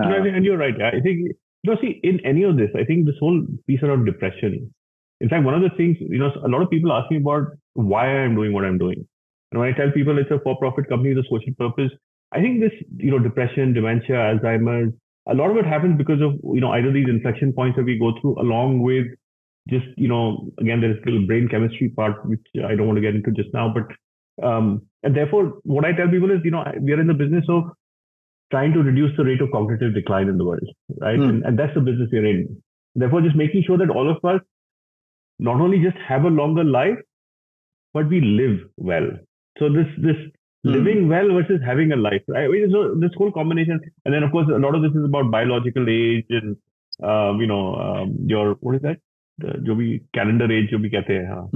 Uh, no, I think, and you're right. I think, you know, see, in any of this, I think this whole piece around depression, in fact, one of the things, you know, a lot of people ask me about why I'm doing what I'm doing. And when I tell people it's a for-profit company with a social purpose, I think this, you know, depression, dementia, Alzheimer's, a lot of it happens because of, you know, either these inflection points that we go through along with just, you know, again, there's still brain chemistry part, which I don't want to get into just now. But, um, and therefore, what I tell people is, you know, we are in the business of trying to reduce the rate of cognitive decline in the world, right? Mm. And, and that's the business we're in. Therefore, just making sure that all of us not only just have a longer life, but we live well. So this, this, living well versus having a life, right? I mean, so this whole combination, and then of course a lot of this is about biological age and um, you know um, your what is that? The, jo bhi calendar age, jo bhi kehte hai, haan.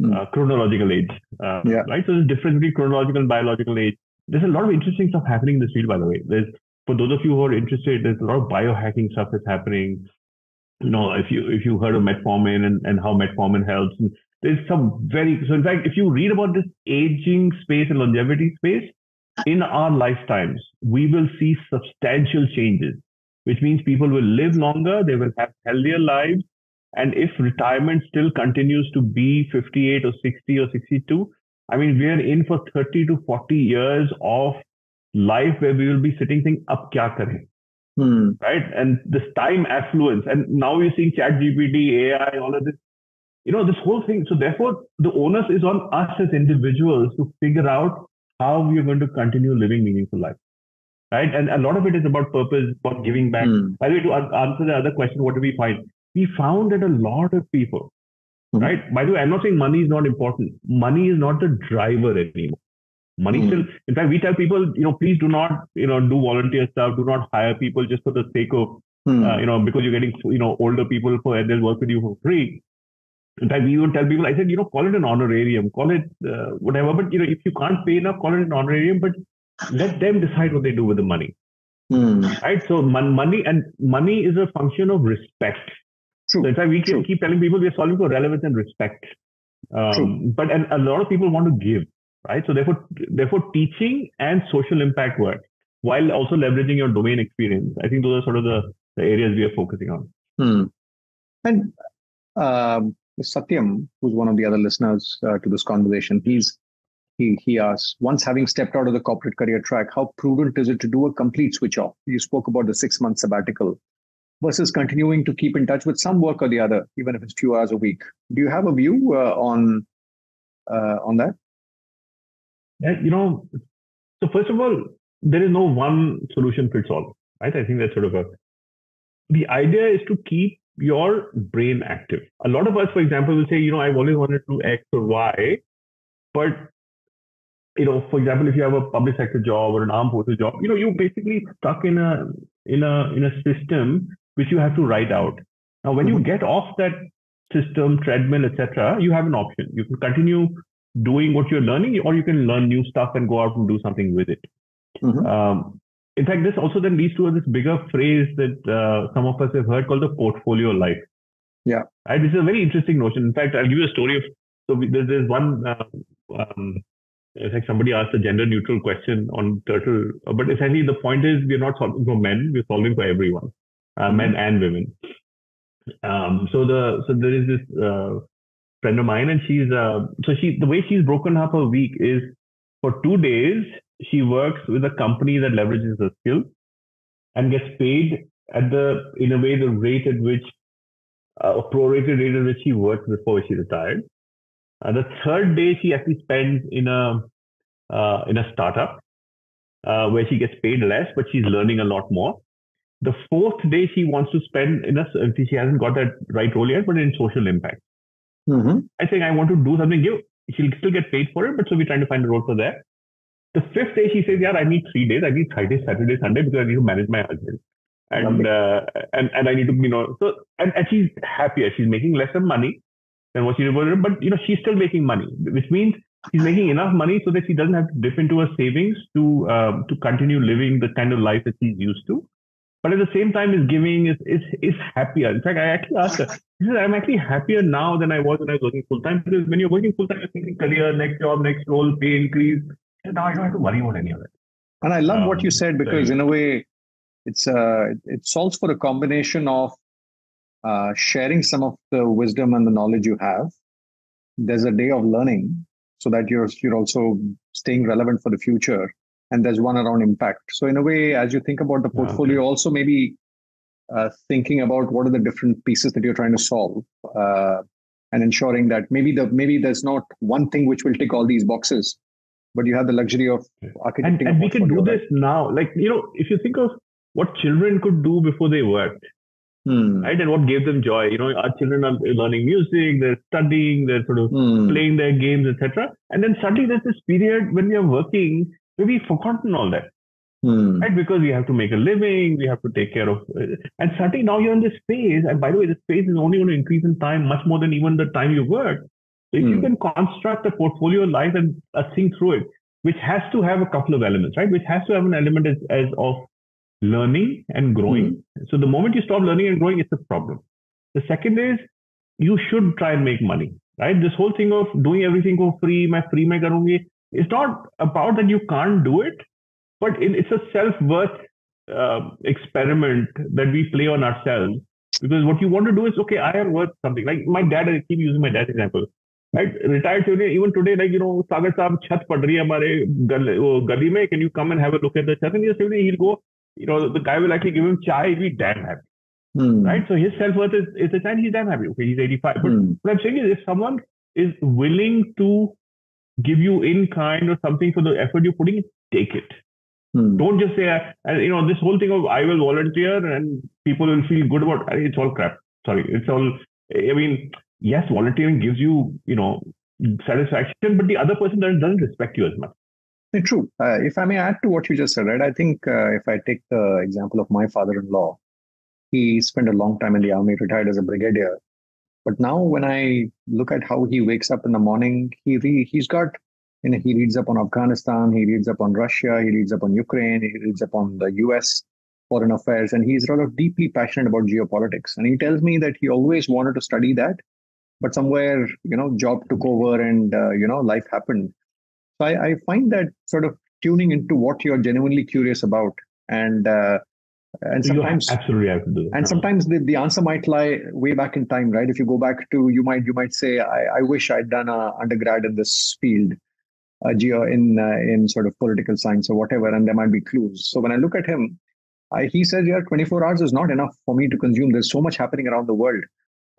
Mm-hmm. Uh, chronological age, uh, yeah. right? So there's difference between chronological and biological age. There's a lot of interesting stuff happening in this field, by the way. There's for those of you who are interested, there's a lot of biohacking stuff that's happening. You know, if you if you heard of metformin and, and how metformin helps. And, There's some very, so in fact, if you read about this aging space and longevity space, in our lifetimes, we will see substantial changes, which means people will live longer, they will have healthier lives. And if retirement still continues to be fifty-eight or sixty or sixty-two, I mean, we are in for thirty to forty years of life where we will be sitting thinking, ab kya kare? Hmm. Right? And this time affluence. And now you're seeing Chat G P T, A I, all of this. You know, this whole thing. So therefore, the onus is on us as individuals to figure out how we are going to continue living meaningful life, right? And a lot of it is about purpose, about giving back. Mm. By the way, to answer the other question, what do we find? We found that a lot of people, mm. right? By the way, I'm not saying money is not important. Money is not the driver anymore. Money mm. still, in fact, we tell people, you know, please do not, you know, do volunteer stuff. Do not hire people just for the sake of, mm. uh, you know, because you're getting, you know, older people for and they'll work with you for free. In fact, we would tell people, I said, you know, call it an honorarium, call it uh, whatever. But, you know, if you can't pay enough, call it an honorarium, but let them decide what they do with the money. Mm. Right. So mon- money and money is a function of respect. True. So in fact, we can True. keep telling people we are solving for relevance and respect. Um, True. But and a lot of people want to give. Right. So therefore, therefore, teaching and social impact work while also leveraging your domain experience. I think those are sort of the, the areas we are focusing on. Mm. And um, Satyam, who's one of the other listeners uh, to this conversation, he's, he he asks, once having stepped out of the corporate career track, how prudent is it to do a complete switch off? You spoke about the six-month sabbatical versus continuing to keep in touch with some work or the other, even if it's few hours a week. Do you have a view uh, on uh, on that? Yeah, you know, so first of all, there is no one solution fits all, right? I think that's sort of a... The idea is to keep your brain active. A lot of us, for example, will say, you know, I've always wanted to X or Y, but, you know, for example, if you have a public sector job or an armed forces job, you know, you're basically stuck in a in a in a system which you have to write out. Now, when you get off that system, treadmill, et cetera, you have an option. You can continue doing what you're learning, or you can learn new stuff and go out and do something with it. Mm-hmm. Um, in fact, this also then leads to this bigger phrase that uh, some of us have heard called the portfolio life. Yeah. Right? This is a very interesting notion. In fact, I'll give you a story of, so we, there's, there's one, uh, um, in fact, somebody asked a gender neutral question on Turtle, but essentially the point is we're not solving for men, we're solving for everyone, uh, mm-hmm. men and women. Um, so the, so there is this, uh, friend of mine, and she's uh, so she the way she's broken up her week is for two days she works with a company that leverages her skill and gets paid at the in a way the rate at which uh, a prorated rate at which she worked before she retired. Uh, the third day she actually spends in a uh, in a startup uh, where she gets paid less, but she's learning a lot more. The fourth day she wants to spend in a she hasn't got that right role yet, but in social impact. Mm-hmm. I think I want to do something. Give she'll still get paid for it, but so we're trying to find a role for that. The fifth day she says, "Yeah, I need three days. I need Friday, Saturday, Sunday because I need to manage my husband, and uh, and and I need to you know." So and, and she's happier. She's making lesser money than what she did, but you know she's still making money, which means she's making enough money so that she doesn't have to dip into her savings to um, to continue living the kind of life that she's used to. But at the same time, is giving is is is happier. In fact, I actually asked her. She said, "I'm actually happier now than I was when I was working full time. Because when you're working full time, you're thinking career, next job, next role, pay increase. And now I don't have to worry about any of that." And I love um, what you said because, in a way, it's uh, it solves for a combination of uh, sharing some of the wisdom and the knowledge you have. There's a day of learning, so that you're you're also staying relevant for the future. And there's one around impact. So in a way, as you think about the portfolio, okay. also maybe uh, thinking about what are the different pieces that you're trying to solve, uh, and ensuring that maybe the maybe there's not one thing which will tick all these boxes, but you have the luxury of architecting. And, and we can do this now. Like, you know, if you think of what children could do before they worked, hmm. right? And what gave them joy. You know, our children are learning music, they're studying, they're sort of hmm. playing their games, et cetera. And then suddenly there's this period when we are working. We've forgotten all that, hmm. right? Because we have to make a living, we have to take care of, and suddenly now you're in this phase. And by the way, this phase is only going to increase in time much more than even the time you work. So if hmm. you can construct a portfolio life and a thing through it, which has to have a couple of elements, right? Which has to have an element as, as of learning and growing. Hmm. So the moment you stop learning and growing, it's a problem. The second is you should try and make money, right? This whole thing of doing everything for free, my free my karungi. It's not about that you can't do it, but it's a self-worth uh, experiment that we play on ourselves. Because what you want to do is, okay, I am worth something. Like my dad, I keep using my dad's example. Right? Retired children, even today, like, you know, Sagar Saab, chhat pad rahi hai hamare gali mein, can you come and have a look at the chat? And he'll go, you know, the guy will actually give him chai, he'll be damn happy. Hmm. Right? So his self-worth is, is the chai, he's damn happy. Okay, he's eighty-five. But hmm. what I'm saying is, if someone is willing to give you in kind or something for the effort you're putting, take it. Hmm. Don't just say, uh, you know, this whole thing of I will volunteer and people will feel good about it. It's all crap. Sorry. It's all, I mean, yes, volunteering gives you, you know, satisfaction, but the other person doesn't, doesn't respect you as much. True. Uh, if I may add to what you just said, right? I think uh, if I take the example of my father-in-law, he spent a long time in the army, retired as a brigadier. But now when I look at how he wakes up in the morning, he re- he's got, you know, he reads up on Afghanistan, he reads up on Russia, he reads up on Ukraine, he reads up on the U S foreign affairs, and he's rather deeply passionate about geopolitics. And he tells me that he always wanted to study that, but somewhere, you know, job took over and, uh, you know, life happened. So I, I find that sort of tuning into what you're genuinely curious about and, uh, And sometimes, absolutely have to do and sometimes the, the answer might lie way back in time, right? If you go back to, you might you might say, I, I wish I'd done a undergrad in this field, uh, in uh, in sort of political science or whatever, and there might be clues. So when I look at him, I, he says, yeah, twenty-four hours is not enough for me to consume. There's so much happening around the world.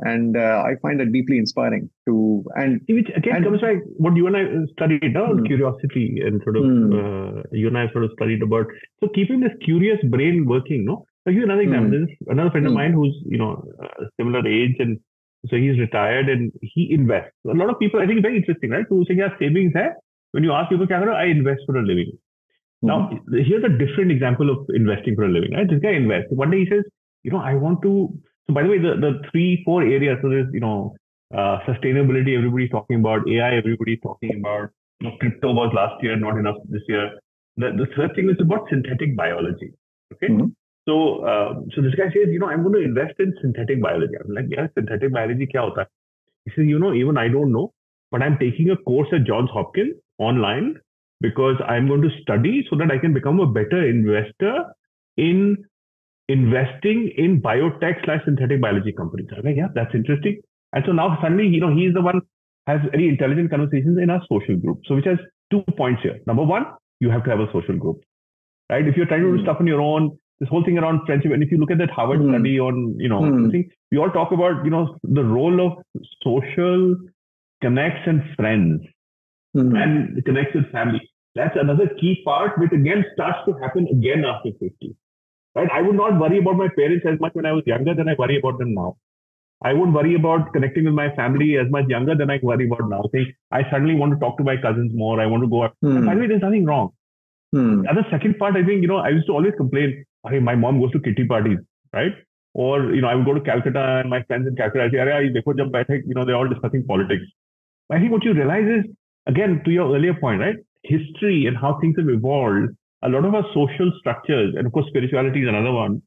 And uh, I find that deeply inspiring to, and which again and, comes back what you and I studied down mm, curiosity and sort of mm, uh, you and I sort of studied about. So keeping this curious brain working, no? I'll give you another example. Mm, There's another friend mm, of mine who's, you know, uh, similar age, and so he's retired and he invests. A lot of people, I think, very interesting, right? Who say, yeah, savings hai. When you ask people, I invest for a living. Mm. Now, here's a different example of investing for a living, right? This guy invests. One day he says, you know, I want to. So by the way, the, the three, four areas, so there's, you know, Uh, sustainability, everybody's talking about. A I, everybody's talking about. You know, crypto was last year, not enough this year. The, the third thing is about synthetic biology. Okay. Mm-hmm. So, uh, so this guy says, you know, I'm going to invest in synthetic biology. I'm like, yeah, synthetic biology, kya hota hai? He says, you know, even I don't know, but I'm taking a course at Johns Hopkins online because I'm going to study so that I can become a better investor in investing in biotech slash synthetic biology companies. I'm like, yeah, that's interesting. And so now suddenly, you know, he's the one has very intelligent conversations in our social group. So which has two points here. Number one, you have to have a social group, right? If you're trying to do mm. stuff on your own, this whole thing around friendship. And if you look at that Harvard mm. study on, you know, mm. thing, we all talk about, you know, the role of social connects and friends mm. and connects with family. That's another key part, which again starts to happen again after fifty, right? I would not worry about my parents as much when I was younger than I worry about them now. I won't worry about connecting with my family as much younger than I worry about now. Say, I suddenly want to talk to my cousins more. I want to go out. Hmm. And by the way, there's nothing wrong. Hmm. The other second part, I think, you know, I used to always complain, hey, my mom goes to kitty parties, right? Or, you know, I would go to Calcutta and my friends in Calcutta, I say, hey, you know, they're all discussing politics. But I think what you realize is, again, to your earlier point, right? History and how things have evolved. A lot of our social structures, and of course, spirituality is another one,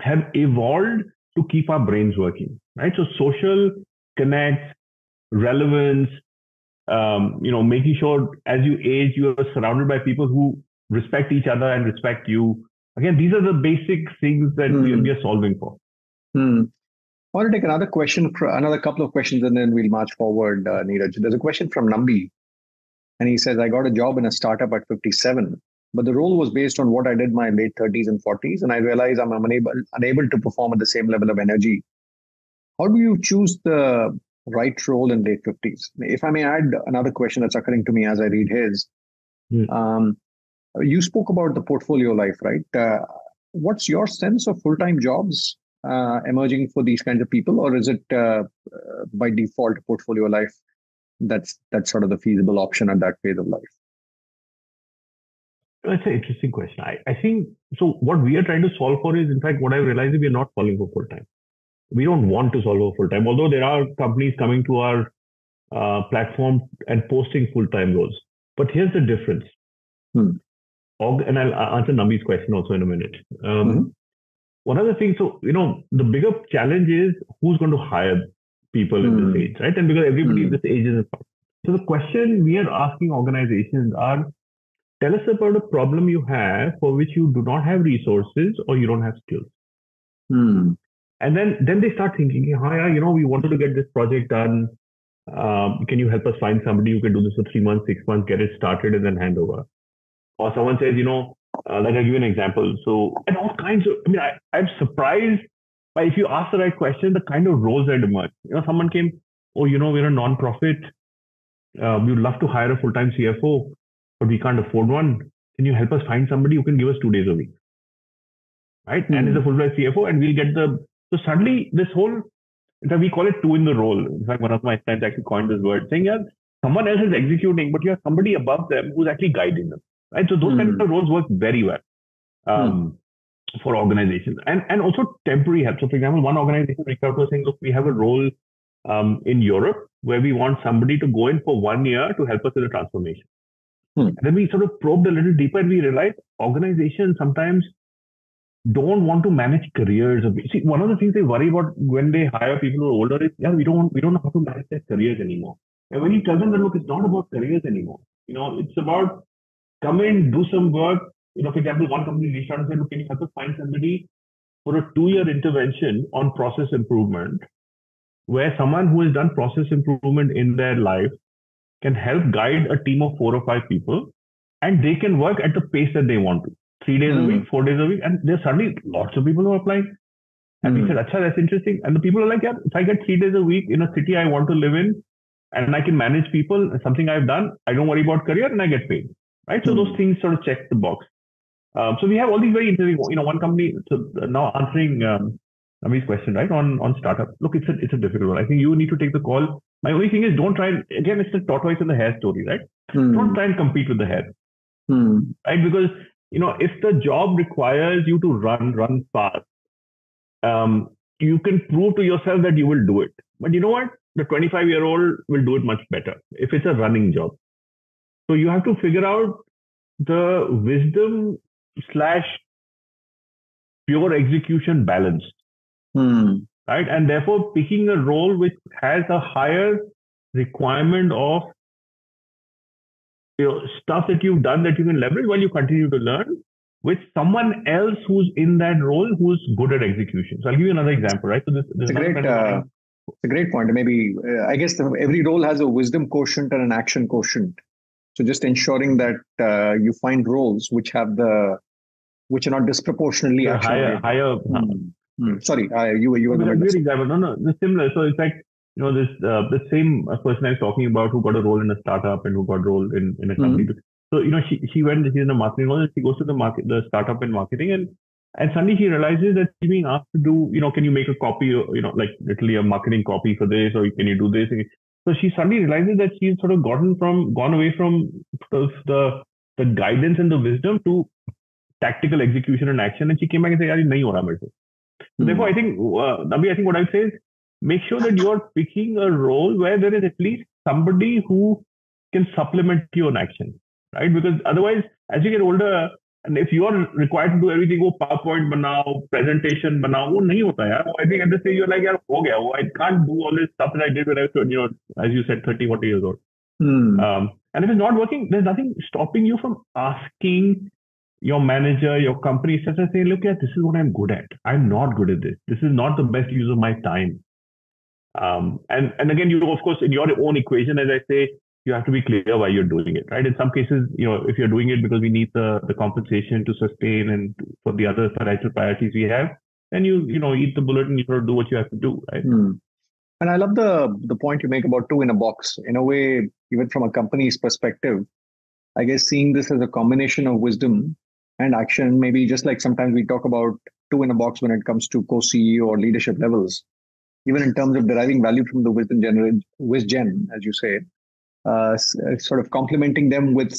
have evolved to keep our brains working, right? So social connects, relevance, um, you know, making sure as you age, you are surrounded by people who respect each other and respect you. Again, these are the basic things that mm. we, we are solving for. Mm. I want to take another question, for, another couple of questions, and then we'll march forward, uh, Neeraj. There's a question from Nambi, and he says, I got a job in a startup at fifty-seven. But the role was based on what I did my late thirties and forties, and I realized I'm unable, unable to perform at the same level of energy. How do you choose the right role in late fifties? If I may add another question that's occurring to me as I read his. Hmm. Um, you spoke about the portfolio life, right? Uh, what's your sense of full-time jobs uh, emerging for these kinds of people, or is it uh, by default portfolio life that's, that's sort of the feasible option at that phase of life? That's an interesting question. I, I think, so what we are trying to solve for is, in fact, what I realized is we are not solving for full-time. We don't want to solve for full-time, although there are companies coming to our uh, platform and posting full-time roles. But here's the difference. Hmm. And I'll answer Nambi's question also in a minute. Um, mm-hmm. One other thing, so, you know, the bigger challenge is who's going to hire people mm. in this age, right? And because everybody mm. in this age is important. So the question we are asking organizations are, tell us about a problem you have for which you do not have resources or you don't have skills. Hmm. And then, then they start thinking, oh, yeah, you know, we wanted to get this project done. Um, can you help us find somebody who can do this for three months, six months, get it started and then hand over? Or someone says, you know, uh, like I'll give you an example. So, and all kinds of, I mean, I, I'm surprised by if you ask the right question, the kind of roles that emerge. You know, someone came, oh, you know, we're a nonprofit. Uh, we'd love to hire a full-time C F O. But we can't afford one. Can you help us find somebody who can give us two days a week? Right? Mm-hmm. And is a full-time C F O and we'll get the... So suddenly this whole... In fact, we call it two in the role. In fact, one of my friends actually coined this word saying, yeah, someone else is executing, but you have somebody above them who's actually guiding them. Right? So those mm-hmm. kinds of roles work very well um, mm-hmm. for organizations. And, and also temporary help. So for example, one organization reached out to us saying, look, we have a role um, in Europe where we want somebody to go in for one year to help us with the transformation. Hmm. And then we sort of probed a little deeper and we realized organizations sometimes don't want to manage careers. See, one of the things they worry about when they hire people who are older is, yeah, we don't want, we don't know how to manage their careers anymore. And when you tell them that, look, it's not about careers anymore. You know, it's about come in, do some work. You know, for example, one company reached out and said, look, can you help us find somebody for a two-year intervention on process improvement, where someone who has done process improvement in their life can help guide a team of four or five people and they can work at the pace that they want to. Three days mm. a week, four days a week. And there's suddenly lots of people who are applying. And mm. we said, Acha, that's interesting. And the people are like, yeah, if I get three days a week in a city I want to live in and I can manage people, something I've done, I don't worry about career and I get paid. Right. So mm. those things sort of check the box. Um, so we have all these very interesting, you know, one company, so now answering um, Ami's question, right, on, on startup. Look, it's a, it's a difficult one. I think you need to take the call. My only thing is don't try and, again, it's the tortoise and the hare story, right? Mm. Don't try and compete with the hare, mm. right? Because, you know, if the job requires you to run, run fast, um, you can prove to yourself that you will do it. But you know what? the twenty-five-year-old will do it much better if it's a running job. So you have to figure out the wisdom slash pure execution balance, hmm. right? And therefore picking a role which has a higher requirement of, you know, stuff that you've done that you can leverage while you continue to learn, with someone else who's in that role who's good at execution. So I'll give you another example, right? So this, this it's is a great, kind of uh, it's a great point. Maybe uh, I guess the, every role has a wisdom quotient and an action quotient. So just ensuring that uh, you find roles which have the which are not disproportionately yeah, higher. higher mm. Mm. Sorry, uh, you were you were no, the example. No, no, it's similar. So it's like, you know, this uh, the same person I was talking about who got a role in a startup and who got a role in in a company. Mm. So, you know, she, she went, she's in a marketing role, and she goes to the market, the startup in marketing, and, and suddenly she realizes that she's being asked to do, you know, can you make a copy, you know, like literally a marketing copy for this, or can you do this? So she suddenly realizes that she's sort of gotten from, gone away from the the guidance and the wisdom to tactical execution and action. And she came back and said, "Yaar, nahi ho raha mere se." So therefore, I think, uh, Nabi, I think what I say is, make sure that you're picking a role where there is at least somebody who can supplement you on action. Right? Because otherwise, as you get older, and if you are required to do everything, oh, PowerPoint banao, presentation banao, oh, nahi hota yaar. I think at this stage, you're like, yaar, ho gaya. Oh, I can't do all this stuff that I did when I was, you know, as you said, thirty, forty years old. Hmm. Um, and if it's not working, there's nothing stopping you from asking your manager, your company, et cetera, say, look, yeah, this is what I'm good at. I'm not good at this. This is not the best use of my time. Um, and, and again, you know, of course, in your own equation, as I say, you have to be clear why you're doing it, right? In some cases, you know, if you're doing it because we need the, the compensation to sustain and for the other financial priorities we have, then you, you know, eat the bullet and you sort of do what you have to do, right? Hmm. And I love the, the point you make about two in a box. In a way, even from a company's perspective, I guess seeing this as a combination of wisdom and action, maybe just like sometimes we talk about two in a box when it comes to co-C E O or leadership levels, even in terms of deriving value from the wisdom generate, WizGen, as you say, Uh, sort of complementing them with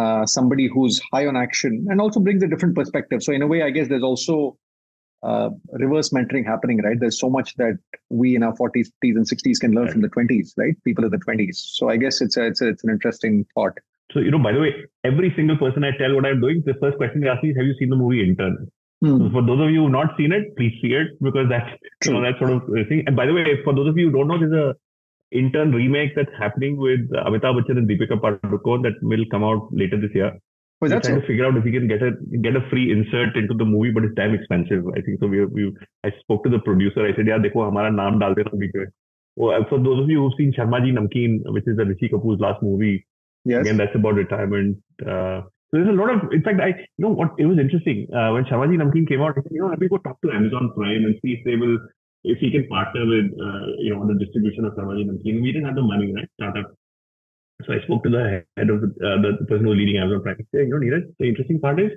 uh, somebody who's high on action and also brings a different perspective. So in a way, I guess there's also uh, reverse mentoring happening, right? There's so much that we in our forties, fifties, and sixties can learn right. from the twenties, right? People in the twenties. So I guess it's a, it's a, it's an interesting thought. So, you know, by the way, every single person I tell what I'm doing, the first question they ask me is, have you seen the movie Intern? Hmm. So for those of you who've not seen it, please see it, because that's, you know, that sort of thing. And by the way, for those of you who don't know, there's a Intern remake that's happening with Amitabh Bachchan and Deepika Padukone that will come out later this year. Oh, that's trying so? to figure out if we can get a get a free insert into the movie, but it's damn expensive, I think. So we we I spoke to the producer. I said, "Yeah, dekho, hamara naam dal dena video." Well, for those of you who've seen Sharmaji Namkeen, which is Rishi Kapoor's last movie, yes, again that's about retirement. Uh, so there's a lot of, in fact, I you know what it was interesting uh, when Sharmaji Namkeen came out. I said, you know, let me go talk to Amazon Prime and see if they will. If he can partner with, uh, you know, the distribution of Sharmaji Namkeen. We didn't have the money, right? Startup. So I spoke to the head of the, uh, the person who was leading Amazon Prime. Said, you know, Neeraj, the interesting part is,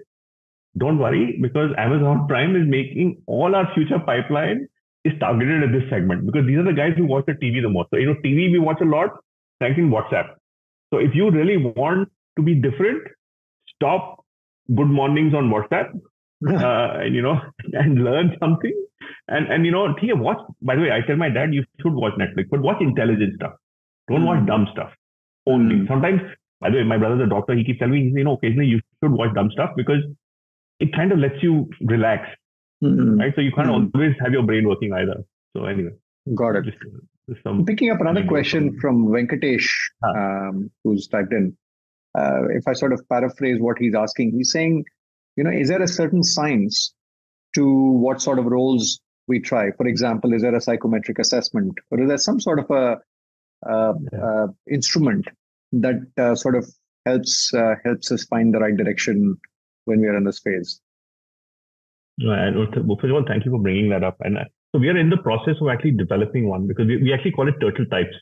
don't worry, because Amazon Prime is making all our future pipeline is targeted at this segment, because these are the guys who watch the T V the most. So, you know, T V we watch a lot, thanks in WhatsApp. So if you really want to be different, stop good mornings on WhatsApp. uh, and you know, and learn something, and and you know, watch. By the way, I tell my dad, you should watch Netflix, but watch intelligent stuff. Don't mm. watch dumb stuff only. Mm. Sometimes, by the way, my brother's a doctor. He keeps telling me, you know, occasionally you should watch dumb stuff because it kind of lets you relax, mm. right? So you can't mm. always have your brain working either. So anyway, got it. Just, just some picking up another question from Venkatesh, um, who's typed in. Uh, if I sort of paraphrase what he's asking, he's saying, you know, is there a certain science to what sort of roles we try? For example, is there a psychometric assessment, or is there some sort of a uh, yeah. uh, instrument that uh, sort of helps uh, helps us find the right direction when we are in this phase? Right. Well, first of all, thank you for bringing that up. And uh, so we are in the process of actually developing one, because we, we actually call it turtle types.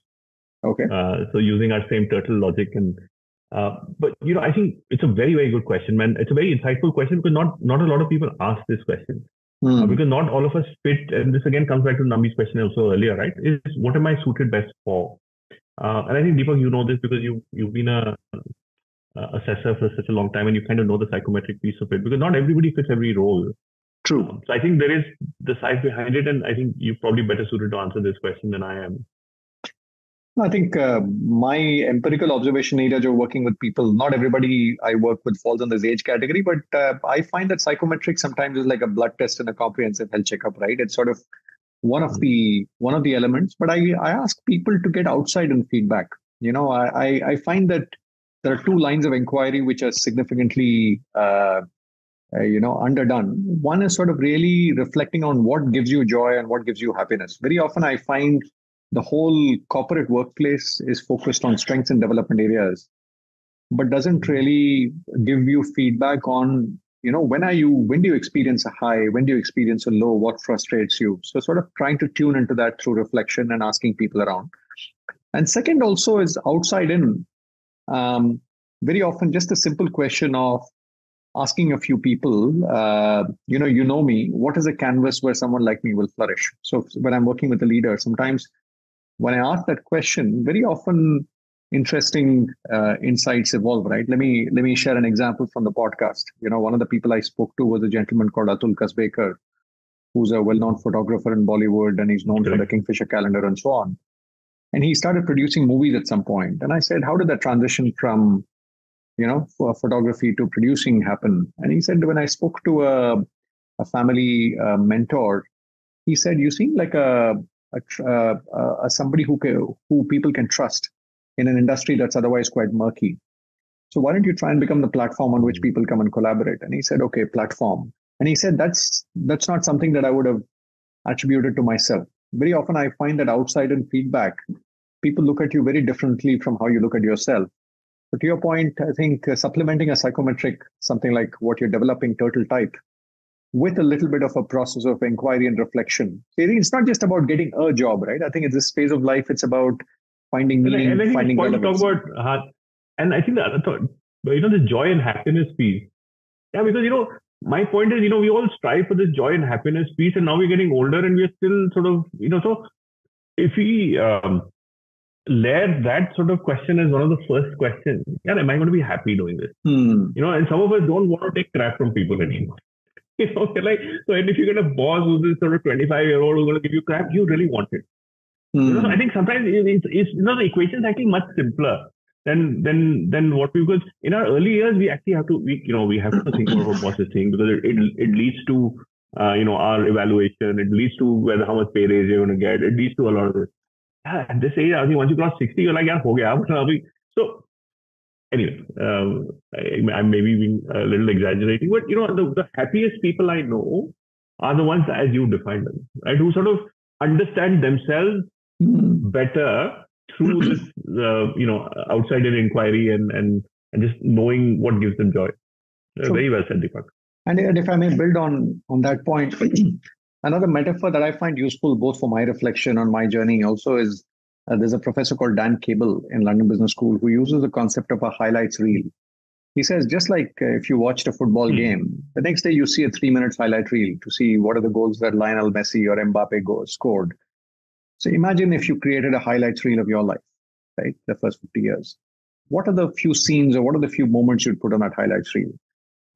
Okay. Uh, so using our same turtle logic and. Uh, but, you know, I think it's a very, very good question, man. It's a very insightful question, because not, not a lot of people ask this question mm. uh, because not all of us fit. And this again comes back to Nami's question also earlier, right? Is what am I suited best for? Uh, and I think, Deepak, you know this because you, you've been a, a assessor for such a long time, and you kind of know the psychometric piece of it, because not everybody fits every role. True. Um, so I think there is the science behind it. And I think you're probably better suited to answer this question than I am. I think uh, my empirical observation, Neeraj, of working with people, not everybody I work with falls in this age category, but uh, I find that psychometric sometimes is like a blood test and a comprehensive health checkup, right? It's sort of one of the one of the elements, but I, I ask people to get outside and feedback. You know, I, I find that there are two lines of inquiry which are significantly, uh, uh, you know, underdone. One is sort of really reflecting on what gives you joy and what gives you happiness. Very often I find the whole corporate workplace is focused on strengths and development areas, but doesn't really give you feedback on, you know, when are you, when do you experience a high? When do you experience a low? What frustrates you? So sort of trying to tune into that through reflection and asking people around. And second also is outside in. Um, very often just a simple question of asking a few people, uh, you know, you know me, what is a canvas where someone like me will flourish? So when I'm working with a leader, sometimes when I ask that question, very often interesting uh, insights evolve, right? Let me let me share an example from the podcast. You know, one of the people I spoke to was a gentleman called Atul Kasbekar, who's a well-known photographer in Bollywood, and he's known okay. for the Kingfisher calendar and so on. And he started producing movies at some point. And I said, how did that transition from, you know, photography to producing happen? And he said, when I spoke to a, a family uh, mentor, he said, you seem like a A, uh, a somebody who can, who people can trust in an industry that's otherwise quite murky. So why don't you try and become the platform on which people come and collaborate? And he said, okay, platform. And he said, that's that's not something that I would have attributed to myself. Very often I find that outside in feedback, people look at you very differently from how you look at yourself. But to your point, I think uh, supplementing a psychometric, something like what you're developing, turtle type, with a little bit of a process of inquiry and reflection. It's not just about getting a job, right? I think at this phase of life, it's about finding meaning, and I, and I finding relevance. Talk about, uh, and I think the other thought, you know, the joy and happiness piece. Yeah, because, you know, my point is, you know, we all strive for this joy and happiness piece, and now we're getting older and we're still sort of, you know, so if we um, layer that sort of question as one of the first questions, yeah, am I going to be happy doing this? Hmm. You know, and some of us don't want to take crap from people anymore. You know, like, so and if you get a boss who's this sort of twenty-five year old who's going to give you crap, you really want it. Mm. You know, so I think sometimes it's, it's, you know, the equation is actually much simpler than than than what we could. In our early years, we actually have to, we, you know, we have to think about what boss is saying, because it, it it leads to, uh, you know, our evaluation. It leads to whether how much pay raise you're going to get. It leads to a lot of this. Yeah, at this age, I think once you cross sixty, you're like, yeah, ho gaya. So. Anyway, um, I, I may be being a little exaggerating, but you know, the, the happiest people I know are the ones as you define them, right? Who sort of understand themselves better through this, uh, you know, outside-in inquiry and, and and just knowing what gives them joy. Uh, very well said, Deepak. And, and if I may build on on that point, another metaphor that I find useful both for my reflection on my journey also is. Uh, there's a professor called Dan Cable in London Business School who uses the concept of a highlights reel. He says, just like uh, if you watched a football mm. game, the next day you see a three-minute highlight reel to see what are the goals that Lionel Messi or Mbappe go- scored. So imagine if you created a highlights reel of your life, right? The first fifty years. What are the few scenes or what are the few moments you'd put on that highlights reel?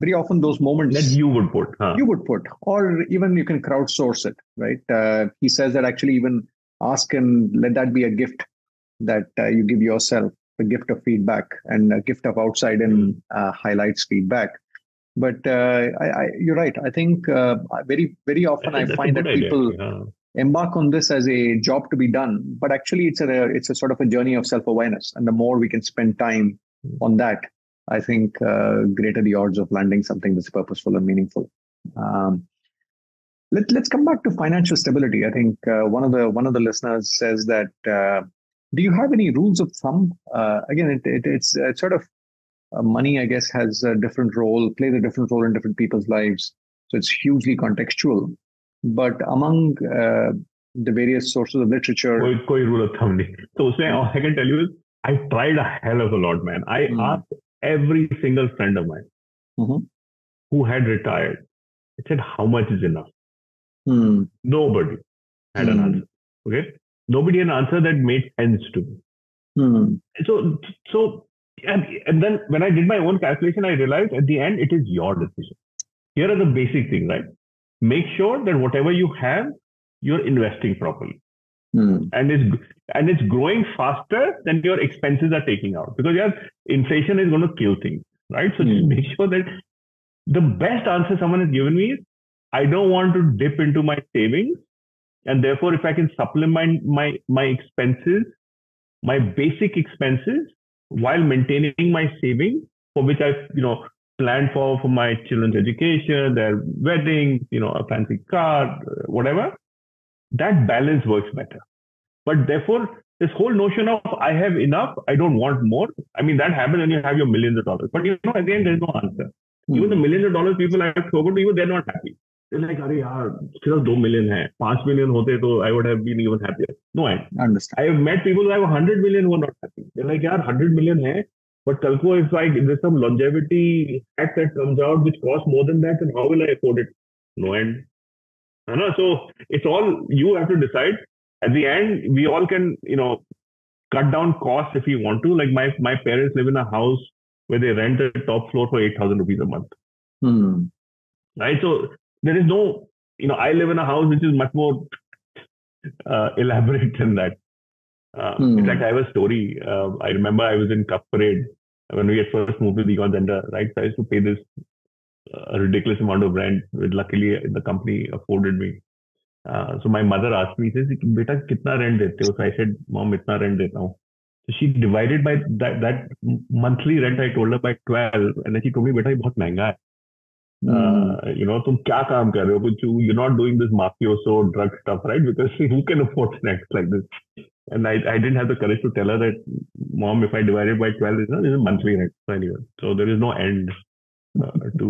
Very often those moments that you would put, huh? you would put, or even you can crowdsource it, right? Uh, he says that actually even ask and let that be a gift that uh, you give yourself, a gift of feedback and a gift of outside and uh, highlights feedback. But uh, I, I, you're right. I think uh, very, very often I, I find that people idea. embark on this as a job to be done. But actually, it's a it's a sort of a journey of self-awareness. And the more we can spend time on that, I think uh, greater the odds of landing something that's purposeful and meaningful. Um, Let, let's come back to financial stability. I think uh, one of the one of the listeners says that, uh, do you have any rules of thumb? Uh, again, it, it, it's, it's sort of uh, money, I guess, has a different role, plays a different role in different people's lives. So it's hugely contextual. But among uh, the various sources of literature... Koi, koi rule of thumb. So usme, all I can tell you is, I tried a hell of a lot, man. I mm-hmm. asked every single friend of mine mm-hmm. who had retired. I said, how much is enough? Hmm. Nobody had hmm. an answer. Okay, nobody had an answer that made sense to me. Hmm. So, so, and, and then when I did my own calculation, I realized at the end it is your decision. Here are the basic things, right? Make sure that whatever you have, you're investing properly. Hmm. And it's and it's growing faster than your expenses are taking out, because your inflation is going to kill things, right? So hmm. just make sure that the best answer someone has given me is, I don't want to dip into my savings, and therefore if I can supplement my my expenses, my basic expenses, while maintaining my savings, for which I you know planned for for my children's education, their wedding, you know, a fancy car, whatever. That balance works better. But therefore, this whole notion of I have enough, I don't want more. I mean, that happens when you have your millions of dollars. But, you know, again, there's no answer. Mm. Even the millions of dollars people I have spoken to, even they're not happy. They're like, "Arey yaar, still two million hai. five million hote to I would have been even happier." No, I understand. I have met people who have one hundred million who are not happy. They're like, "Yaar, one hundred million hai. But kalko, if like, there's some longevity act that comes out which costs more than that, then how will I afford it?" No end. So it's all you have to decide. At the end, we all can, you know, cut down costs if we want to. Like my my parents live in a house where they rent the top floor for eight thousand rupees a month. Hmm. Right. So there is no, you know, I live in a house which is much more uh, elaborate than that. Uh, hmm. In fact, I have a story. Uh, I remember I was in Cup Parade when we had first moved to the Egon Zehnder, right? So I used to pay this a ridiculous amount of rent, which luckily the company afforded me. Uh, so my mother asked me, says, "Beta, kitna rent dete ho?" So I said, "Mom, itna rent deta hu." So she divided by that that monthly rent I told her by twelve, and then she told me, "Beta, ye bahut mehanga hai. Uh, you know, tum kya kaam kar rahe ho? You're not doing this mafioso drug stuff, right? Because who can afford snacks like this?" And I, I didn't have the courage to tell her that, "Mom, if I divided by twelve, it's not, it's a monthly rent." So anyway, so there is no end. Uh, to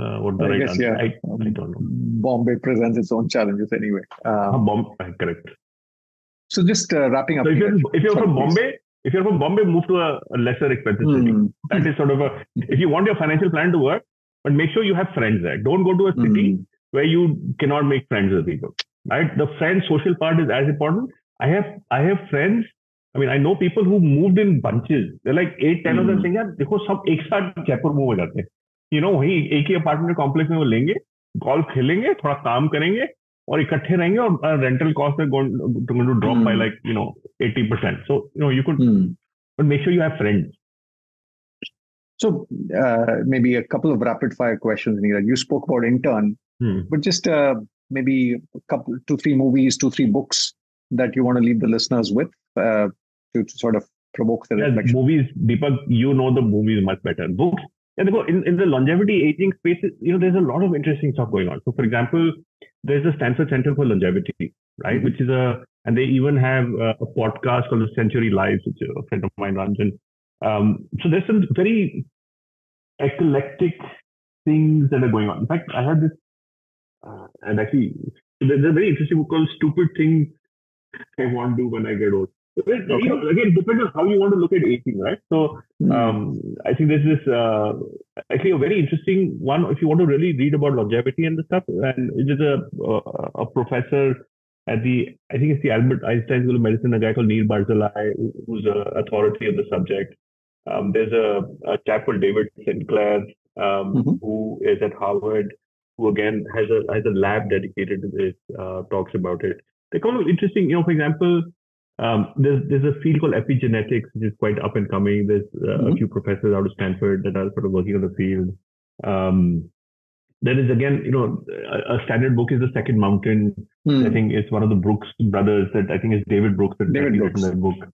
uh, what the I right guess, answer? Yeah. I, I don't know. Bombay presents its own challenges anyway. Um, uh, Bombay, correct. So just uh, wrapping up. So if you're, if you're from Bombay, please. if you're from Bombay, move to a, a lesser expensive mm. city. That is sort of a. If you want your financial plan to work, but make sure you have friends there. Don't go to a city mm. where you cannot make friends with people. Right, the friend social part is as important. I have I have friends. I mean, I know people who moved in bunches. They're like eight, ten mm. of them saying, "Yeah, देखो सब एक साथ Jaipur move हो जाते हैं." You know, वही एक ही apartment complex में वो लेंगे, गोल्फ खेलेंगे, थोड़ा काम करेंगे और इकट्ठे रहेंगे और rental cost is going to drop by like you know eighty percent. So you know you could, mm. but make sure you have friends. So uh, maybe a couple of rapid fire questions, Neeraj. You spoke about intern, mm. but just uh, maybe a couple, two, three movies, two, three books that you want to leave the listeners with uh, to, to sort of provoke the yeah, reflection. Movies, Deepak, you know the movies much better. Books. Yeah, in, in the longevity aging space, you know, there's a lot of interesting stuff going on. So, for example, there's the Stanford Center for Longevity, right? Mm-hmm. Which is a, and they even have a, a podcast called The Century Lives, which a friend of mine runs. And um, so there's some very eclectic things that are going on. In fact, I had this, uh, and actually, there's a very interesting book called Stupid Things I Want to Do When I Get Old. Okay. You know, again, it depends on how you want to look at aging, right? So, um, I think there's this uh, actually a very interesting one if you want to really read about longevity and the stuff. And it is a a professor at the, I think it's the Albert Einstein School of Medicine, a guy called Nir Barzilai, who's an authority on the subject. Um, there's a, a chap called David Sinclair, um, mm-hmm. who is at Harvard, who again has a has a lab dedicated to this, uh, talks about it. They're kind of interesting, you know, for example. Um, there's there's a field called epigenetics, which is quite up and coming. There's uh, mm-hmm. a few professors out of Stanford that are sort of working on the field. Um, there is again, you know, a, a standard book is The Second Mountain. Mm. I think it's one of the Brooks brothers that I think is David Brooks that David Brooks. That book.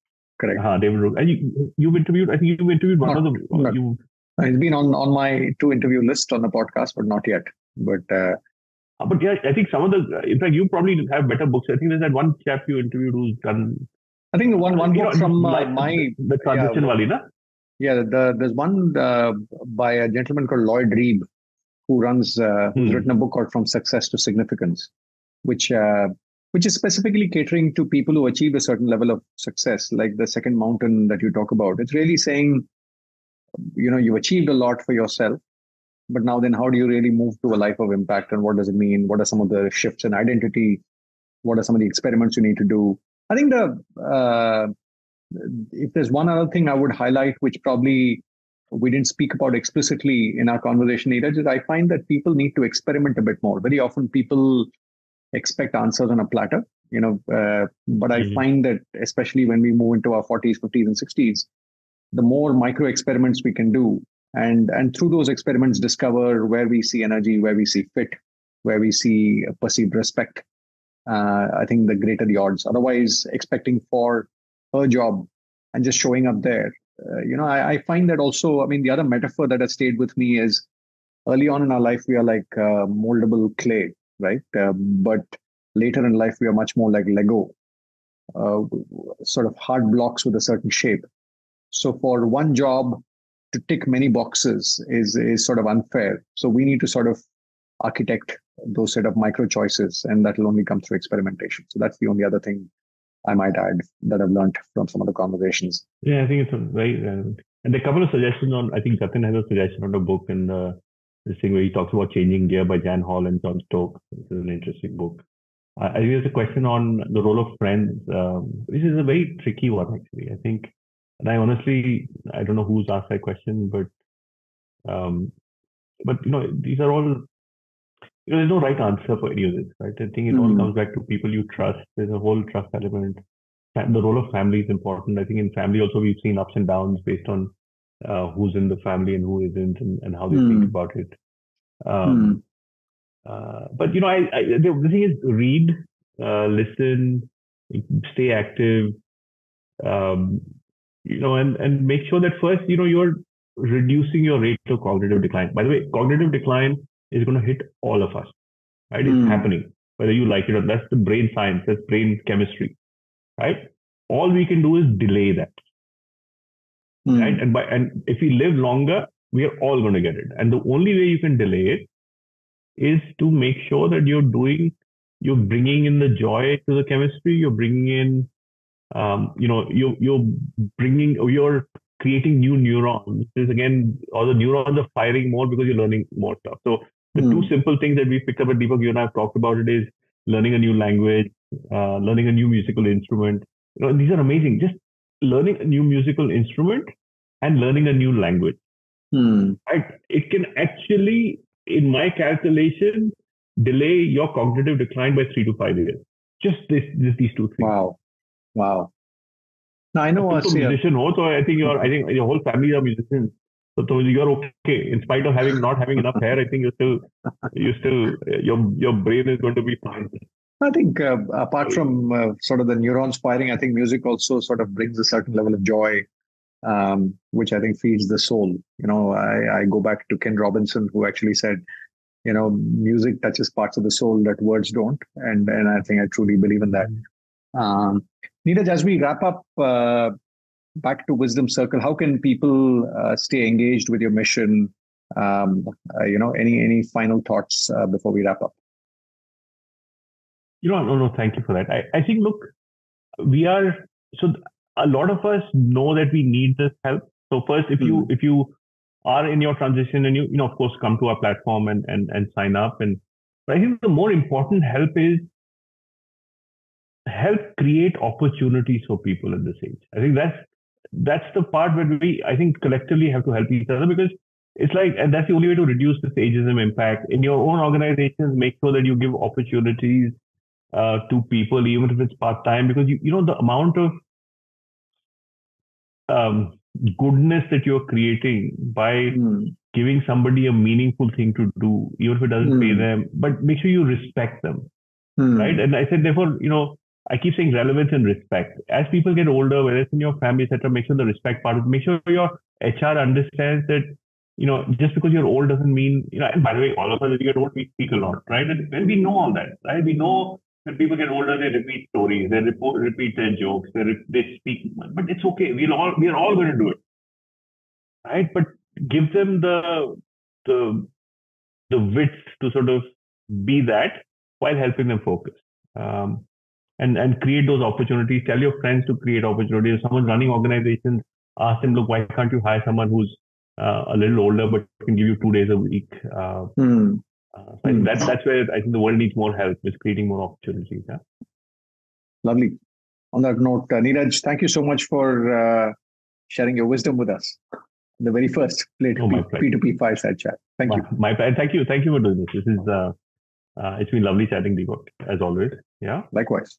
Correct. Uh-huh, David Brooks. And you, you've interviewed. I think you've interviewed one not, of the. Not, you, it's been on on my to interview list on the podcast, but not yet. But. Uh, But yeah, I think some of the, in fact, you probably have better books. I think there's that one chap you interviewed who's done. I think the one one book know, from uh, my the, the transition yeah, wali na. Yeah, the, there's one uh, by a gentleman called Lloyd Reeb, who runs uh, who's hmm. written a book called From Success to Significance, which uh, which is specifically catering to people who achieve a certain level of success, like the second mountain that you talk about. It's really saying, you know, you've achieved a lot for yourself. But now then, how do you really move to a life of impact? And what does it mean? What are some of the shifts in identity? What are some of the experiments you need to do? I think the uh, if there's one other thing I would highlight, which probably we didn't speak about explicitly in our conversation, Neeraj, is I find that people need to experiment a bit more. Very often people expect answers on a platter. you know, uh, but I mm-hmm. find that especially when we move into our forties, fifties and sixties, the more micro experiments we can do, and and through those experiments discover where we see energy, where we see fit, where we see perceived respect, uh, I think the greater the odds. Otherwise, expecting for a job and just showing up there, uh, you know, I, I find that also, I mean, the other metaphor that has stayed with me is early on in our life, we are like uh, moldable clay, right? Uh, but later in life, we are much more like Lego, uh, sort of hard blocks with a certain shape. So for one job to tick many boxes is, is sort of unfair. So we need to sort of architect those set of micro choices, and that will only come through experimentation. So that's the only other thing I might add that I've learned from some of the conversations. Yeah, I think it's a very, uh, and a couple of suggestions on, I think Jatin has a suggestion on a book and uh, this thing where he talks about Changing Gear by Jan Hall and John Stokes. This is an interesting book. Uh, I think there's a question on the role of friends, um, which is a very tricky one, actually, I think. And I honestly, I don't know who's asked that question, but, um, but you know, these are all, you know, there's no right answer for any of this, right? I think it mm-hmm. all comes back to people you trust. There's a whole trust element. The role of family is important. I think in family also, we've seen ups and downs based on uh, who's in the family and who isn't, and, and how they mm-hmm. think about it. Um, mm-hmm. uh, but, you know, I, I, the, the thing is read, uh, listen, stay active. Um, You know, and, and make sure that first, you know, you're reducing your rate of cognitive decline. By the way, cognitive decline is going to hit all of us, right? Mm. It's happening, whether you like it or not. That's the brain science, that's brain chemistry, right? All we can do is delay that, mm. right? And by and if we live longer, we are all going to get it. And the only way you can delay it is to make sure that you're doing, you're bringing in the joy to the chemistry, you're bringing in Um, you know, you, you're bringing, you're creating new neurons. This is again, all the neurons are firing more because you're learning more stuff. So the mm. two simple things that we picked up at Deepak, you and I have talked about it, is learning a new language, uh, learning a new musical instrument. You know, these are amazing. Just learning a new musical instrument and learning a new language. Mm. I, it can actually, in my calculation, delay your cognitive decline by three to five years. Just this, just these two things. Wow. Wow. Now, I know. I think you're a musician, so I think you're, I think your whole family are musicians. So, so you're okay. In spite of having not having enough hair, I think you're still, you still, your your brain is going to be fine. I think uh, apart from uh, sort of the neurons firing, I think music also sort of brings a certain level of joy, um, which I think feeds the soul. You know, I, I go back to Ken Robinson, who actually said, you know, music touches parts of the soul that words don't, and and I think I truly believe in that. Um, Neeraj, as we wrap up, uh, back to Wisdom Circle, how can people uh, stay engaged with your mission? Um, uh, you know, any any final thoughts uh, before we wrap up? You know, no, no, thank you for that. I, I think, look, we are, so a lot of us know that we need this help. So first, if mm-hmm. you if you are in your transition and you, you know, of course, come to our platform and, and, and sign up. And but I think the more important help is help create opportunities for people at this age. I think that's that's the part where we, I think, collectively have to help each other, because it's like, and that's the only way to reduce this ageism impact. In your own organizations, make sure that you give opportunities uh, to people, even if it's part-time, because you, you know, the amount of um, goodness that you're creating by mm. giving somebody a meaningful thing to do, even if it doesn't mm. pay them, but make sure you respect them, mm. right? And I said, therefore, you know, I keep saying relevance and respect. As people get older, whether it's in your family, et cetera, make sure the respect part, make sure your H R understands that, you know, just because you're old doesn't mean, you know, and by the way, all of us, as we get old, we speak a lot, right? And when we know all that, right? We know that people get older, they repeat stories, they report, repeat their jokes, they, re- they speak, but it's okay. We'll all, we're all going to do it, right? But give them the, the, the wits to sort of be that while helping them focus. Um, And, and create those opportunities. Tell your friends to create opportunities. If someone's running organizations, ask them, look, why can't you hire someone who's uh, a little older but can give you two days a week? Uh, mm. uh, so mm. that, that's where I think the world needs more help, is creating more opportunities. Yeah? Lovely. On that note, uh, Neeraj, thank you so much for uh, sharing your wisdom with us. The very first Play to P two P Fireside Chat. Thank you. My pleasure. Thank you. Thank you for doing this. This is, uh, uh, it's been lovely chatting, Deepak, as always. Yeah. Likewise.